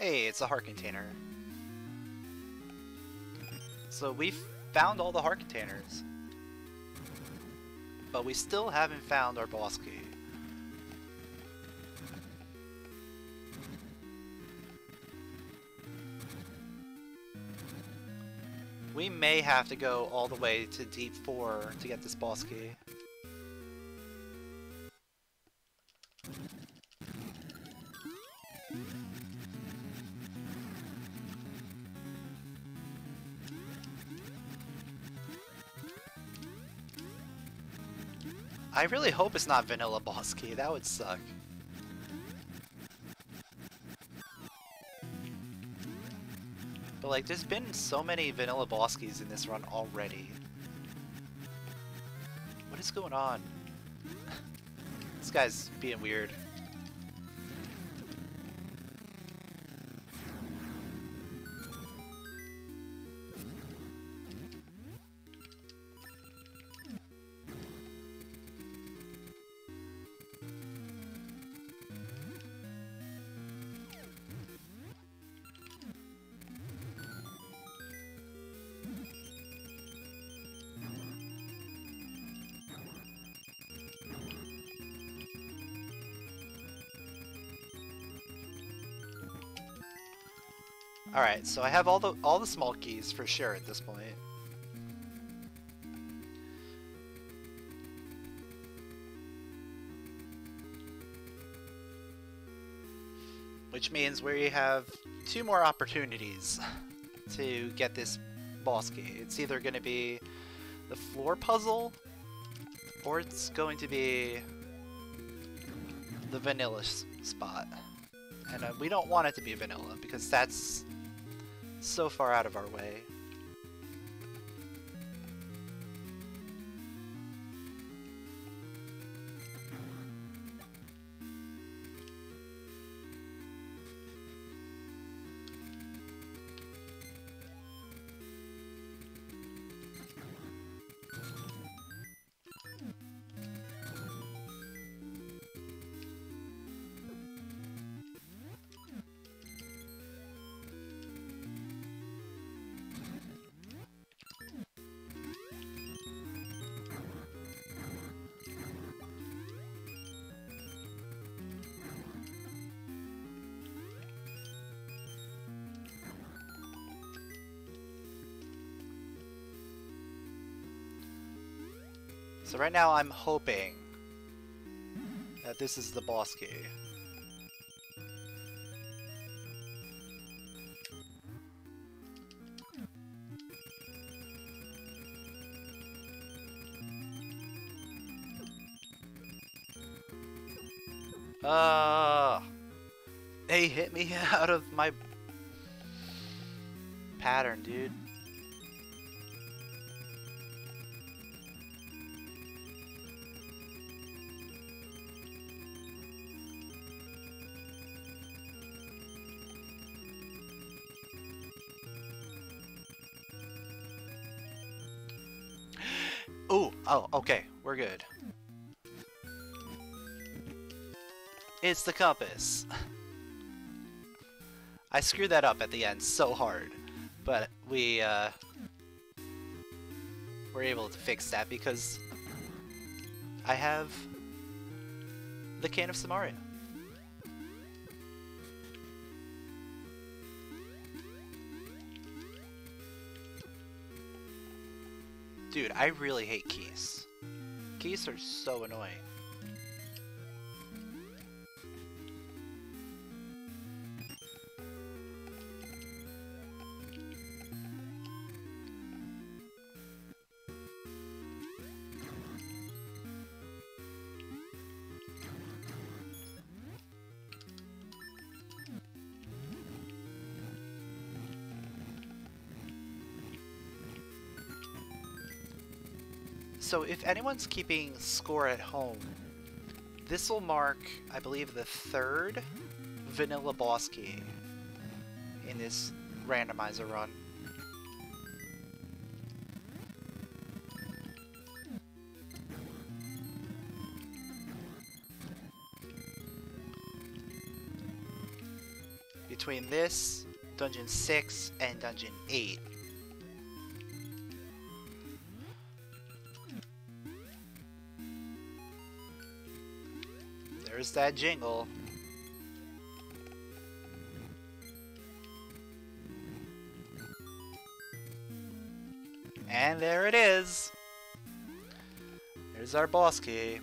Hey, it's a heart container. So we've found all the heart containers. But we still haven't found our boss key. We may have to go all the way to Deep four to get this boss key. I really hope it's not Vanilla Boss Key, that would suck. But like, there's been so many Vanilla Boss Keys in this run already. What is going on? This guy's being weird. Alright, so I have all the all the small keys for sure at this point. Which means we have two more opportunities to get this boss key. It's either going to be the floor puzzle, or it's going to be the vanilla spot. And uh, we don't want it to be vanilla, because that's so far out of our way. So right now I'm hoping that this is the boss key. Uh, they hit me out of my pattern, dude. Oh, okay, we're good. It's the compass. I screwed that up at the end so hard, but we uh, were able to fix that because I have the Cane of Samaria. Dude, I really hate keys. Keys are so annoying. So if anyone's keeping score at home, this will mark, I believe, the third vanilla boss key in this randomizer run. Between this, Dungeon six, and Dungeon eight. There's that jingle. And there it is. There's our boss key.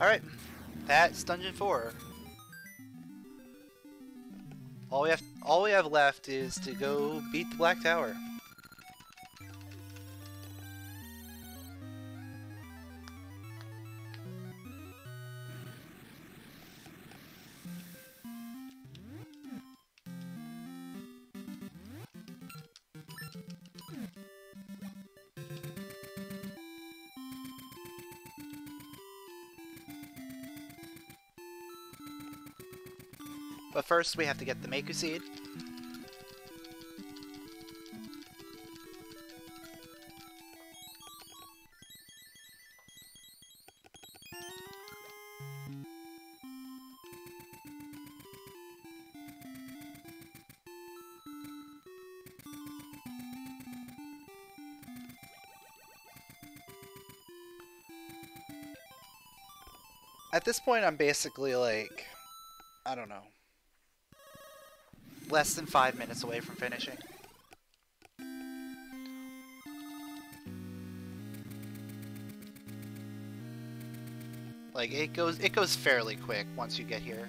Alright, that's Dungeon four. All we have all we have left is to go beat the Black Tower. But first, we have to get the Meku Seed. At this point, I'm basically like, I don't know. Less than five minutes away from finishing. Like it goes it goes fairly quick once you get here.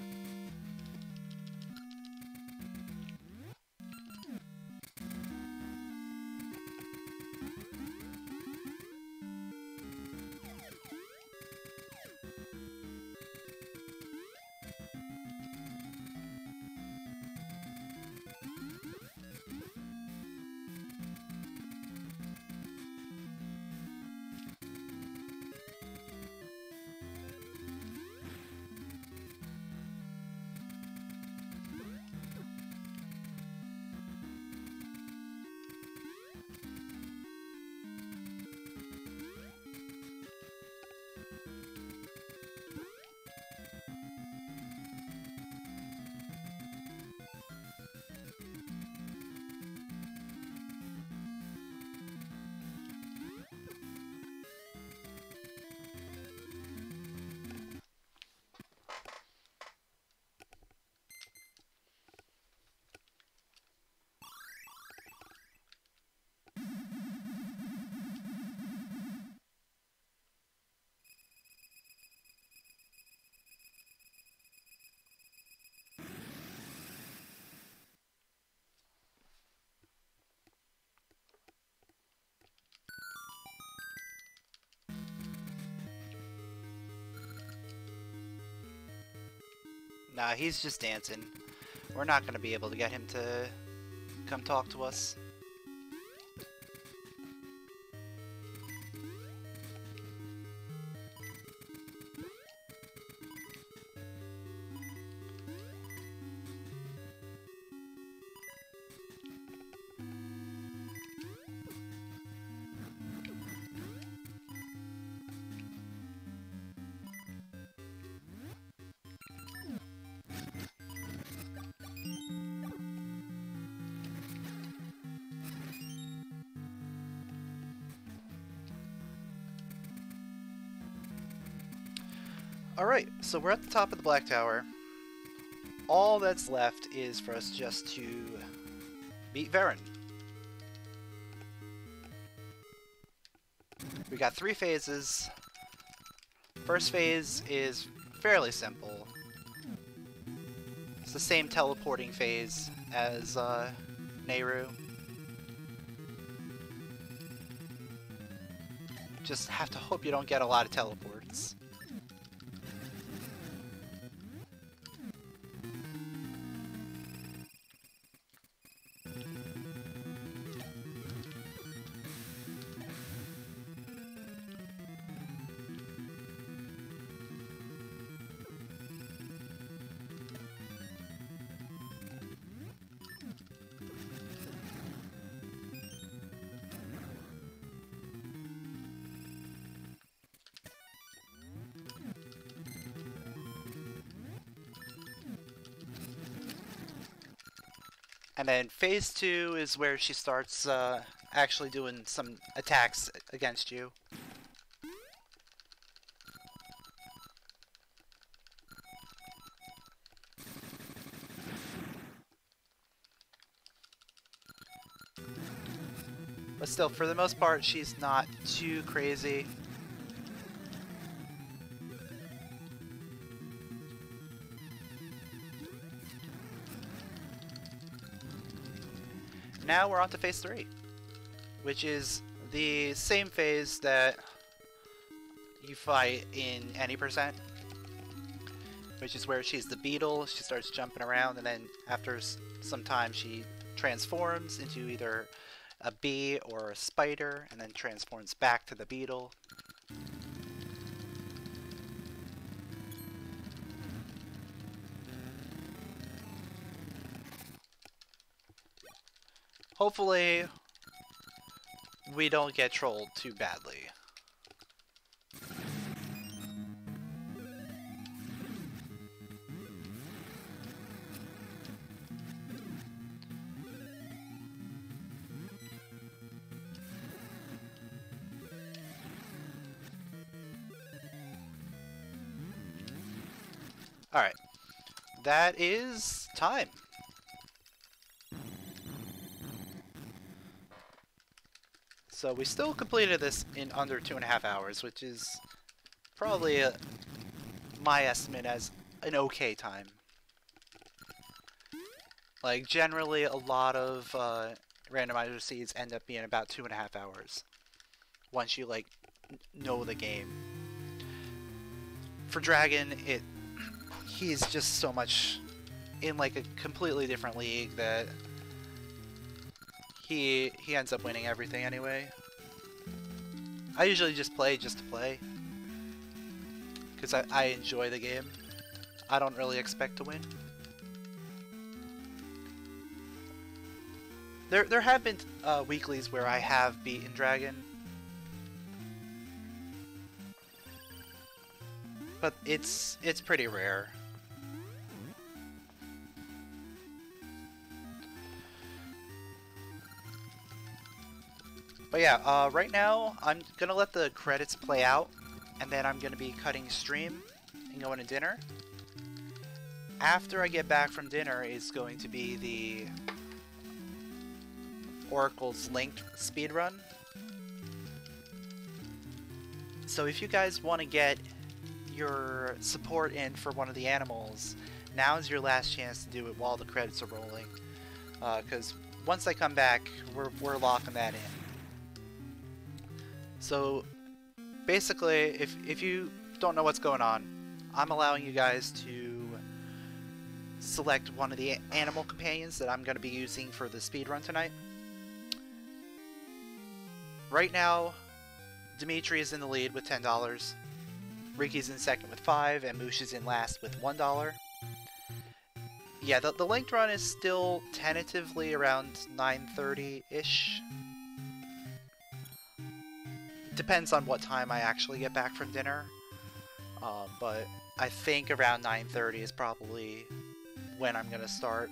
Nah, he's just dancing. We're not going to be able to get him to come talk to us. Alright, so we're at the top of the Black Tower. All that's left is for us just to beat Varen. We got three phases. First phase is fairly simple. It's the same teleporting phase as uh, Nehru. Just have to hope you don't get a lot of teleports. And then phase two is where she starts uh, actually doing some attacks against you. But still, for the most part, she's not too crazy. now we're on to phase three, which is the same phase that you fight in any percent, which is where she's the beetle. She starts jumping around, and then after some time she transforms into either a bee or a spider, and then transforms back to the beetle. Hopefully, we don't get trolled too badly. Alright, that is time. So we still completed this in under two and a half hours, which is probably a, my estimate as an okay time. Like generally a lot of uh, randomizer seeds end up being about two and a half hours once you like n know the game. For Dragon, it he's just so much in like a completely different league that He, he ends up winning everything anyway. I usually just play just to play, because I, I enjoy the game. I don't really expect to win. There, there have been uh, weeklies where I have beaten Dragon, but it's, it's pretty rare. But yeah, uh, right now I'm gonna let the credits play out, and then I'm gonna be cutting stream and going to dinner. After I get back from dinner is going to be the Oracle's Linked speedrun. So if you guys want to get your support in for one of the animals, now is your last chance to do it while the credits are rolling. Because uh, once I come back, we're, we're locking that in. So basically, if, if you don't know what's going on, I'm allowing you guys to select one of the animal companions that I'm going to be using for the speedrun tonight. Right now, Dimitri is in the lead with ten dollars, Ricky's in second with five dollars, and Moosh is in last with one dollar. Yeah, the, the linked run is still tentatively around nine thirty-ish. Depends on what time I actually get back from dinner, uh, but I think around nine thirty is probably when I'm gonna start.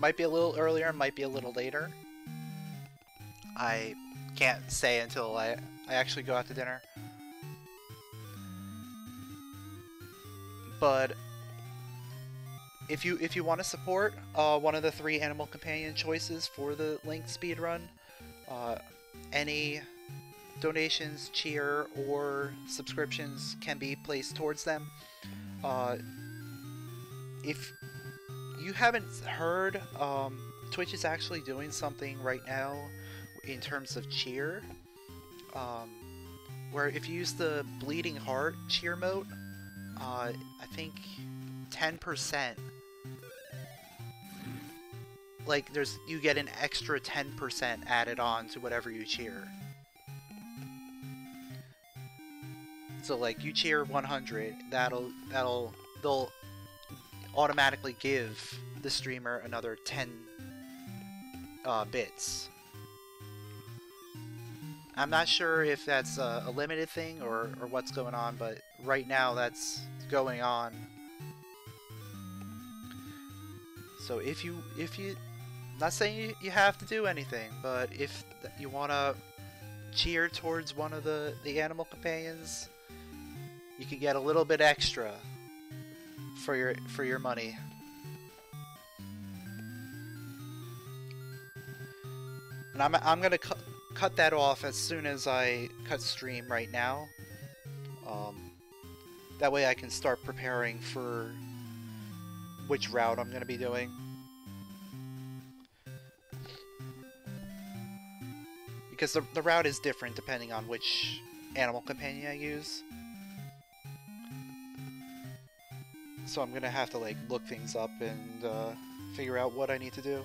Might be a little earlier, might be a little later. I can't say until I, I actually go out to dinner. But if you if you want to support uh, one of the three animal companion choices for the linked speedrun, uh, any donations, cheer, or subscriptions can be placed towards them. Uh, if you haven't heard, um, Twitch is actually doing something right now in terms of cheer, um, where if you use the Bleeding Heart cheer mode, uh, I think ten percent, like there's, you get an extra ten percent added on to whatever you cheer. So like you cheer one hundred, that'll that'll they'll automatically give the streamer another ten uh, bits. I'm not sure if that's a, a limited thing or or what's going on, but right now that's going on. So if you if you not saying you, you have to do anything, but if you want to cheer towards one of the, the animal companions, you can get a little bit extra for your for your money. And I'm, I'm going to cu cut that off as soon as I cut stream right now. Um, that way I can start preparing for which route I'm going to be doing. because the, the route is different depending on which animal companion I use. So I'm gonna have to like look things up and uh, figure out what I need to do.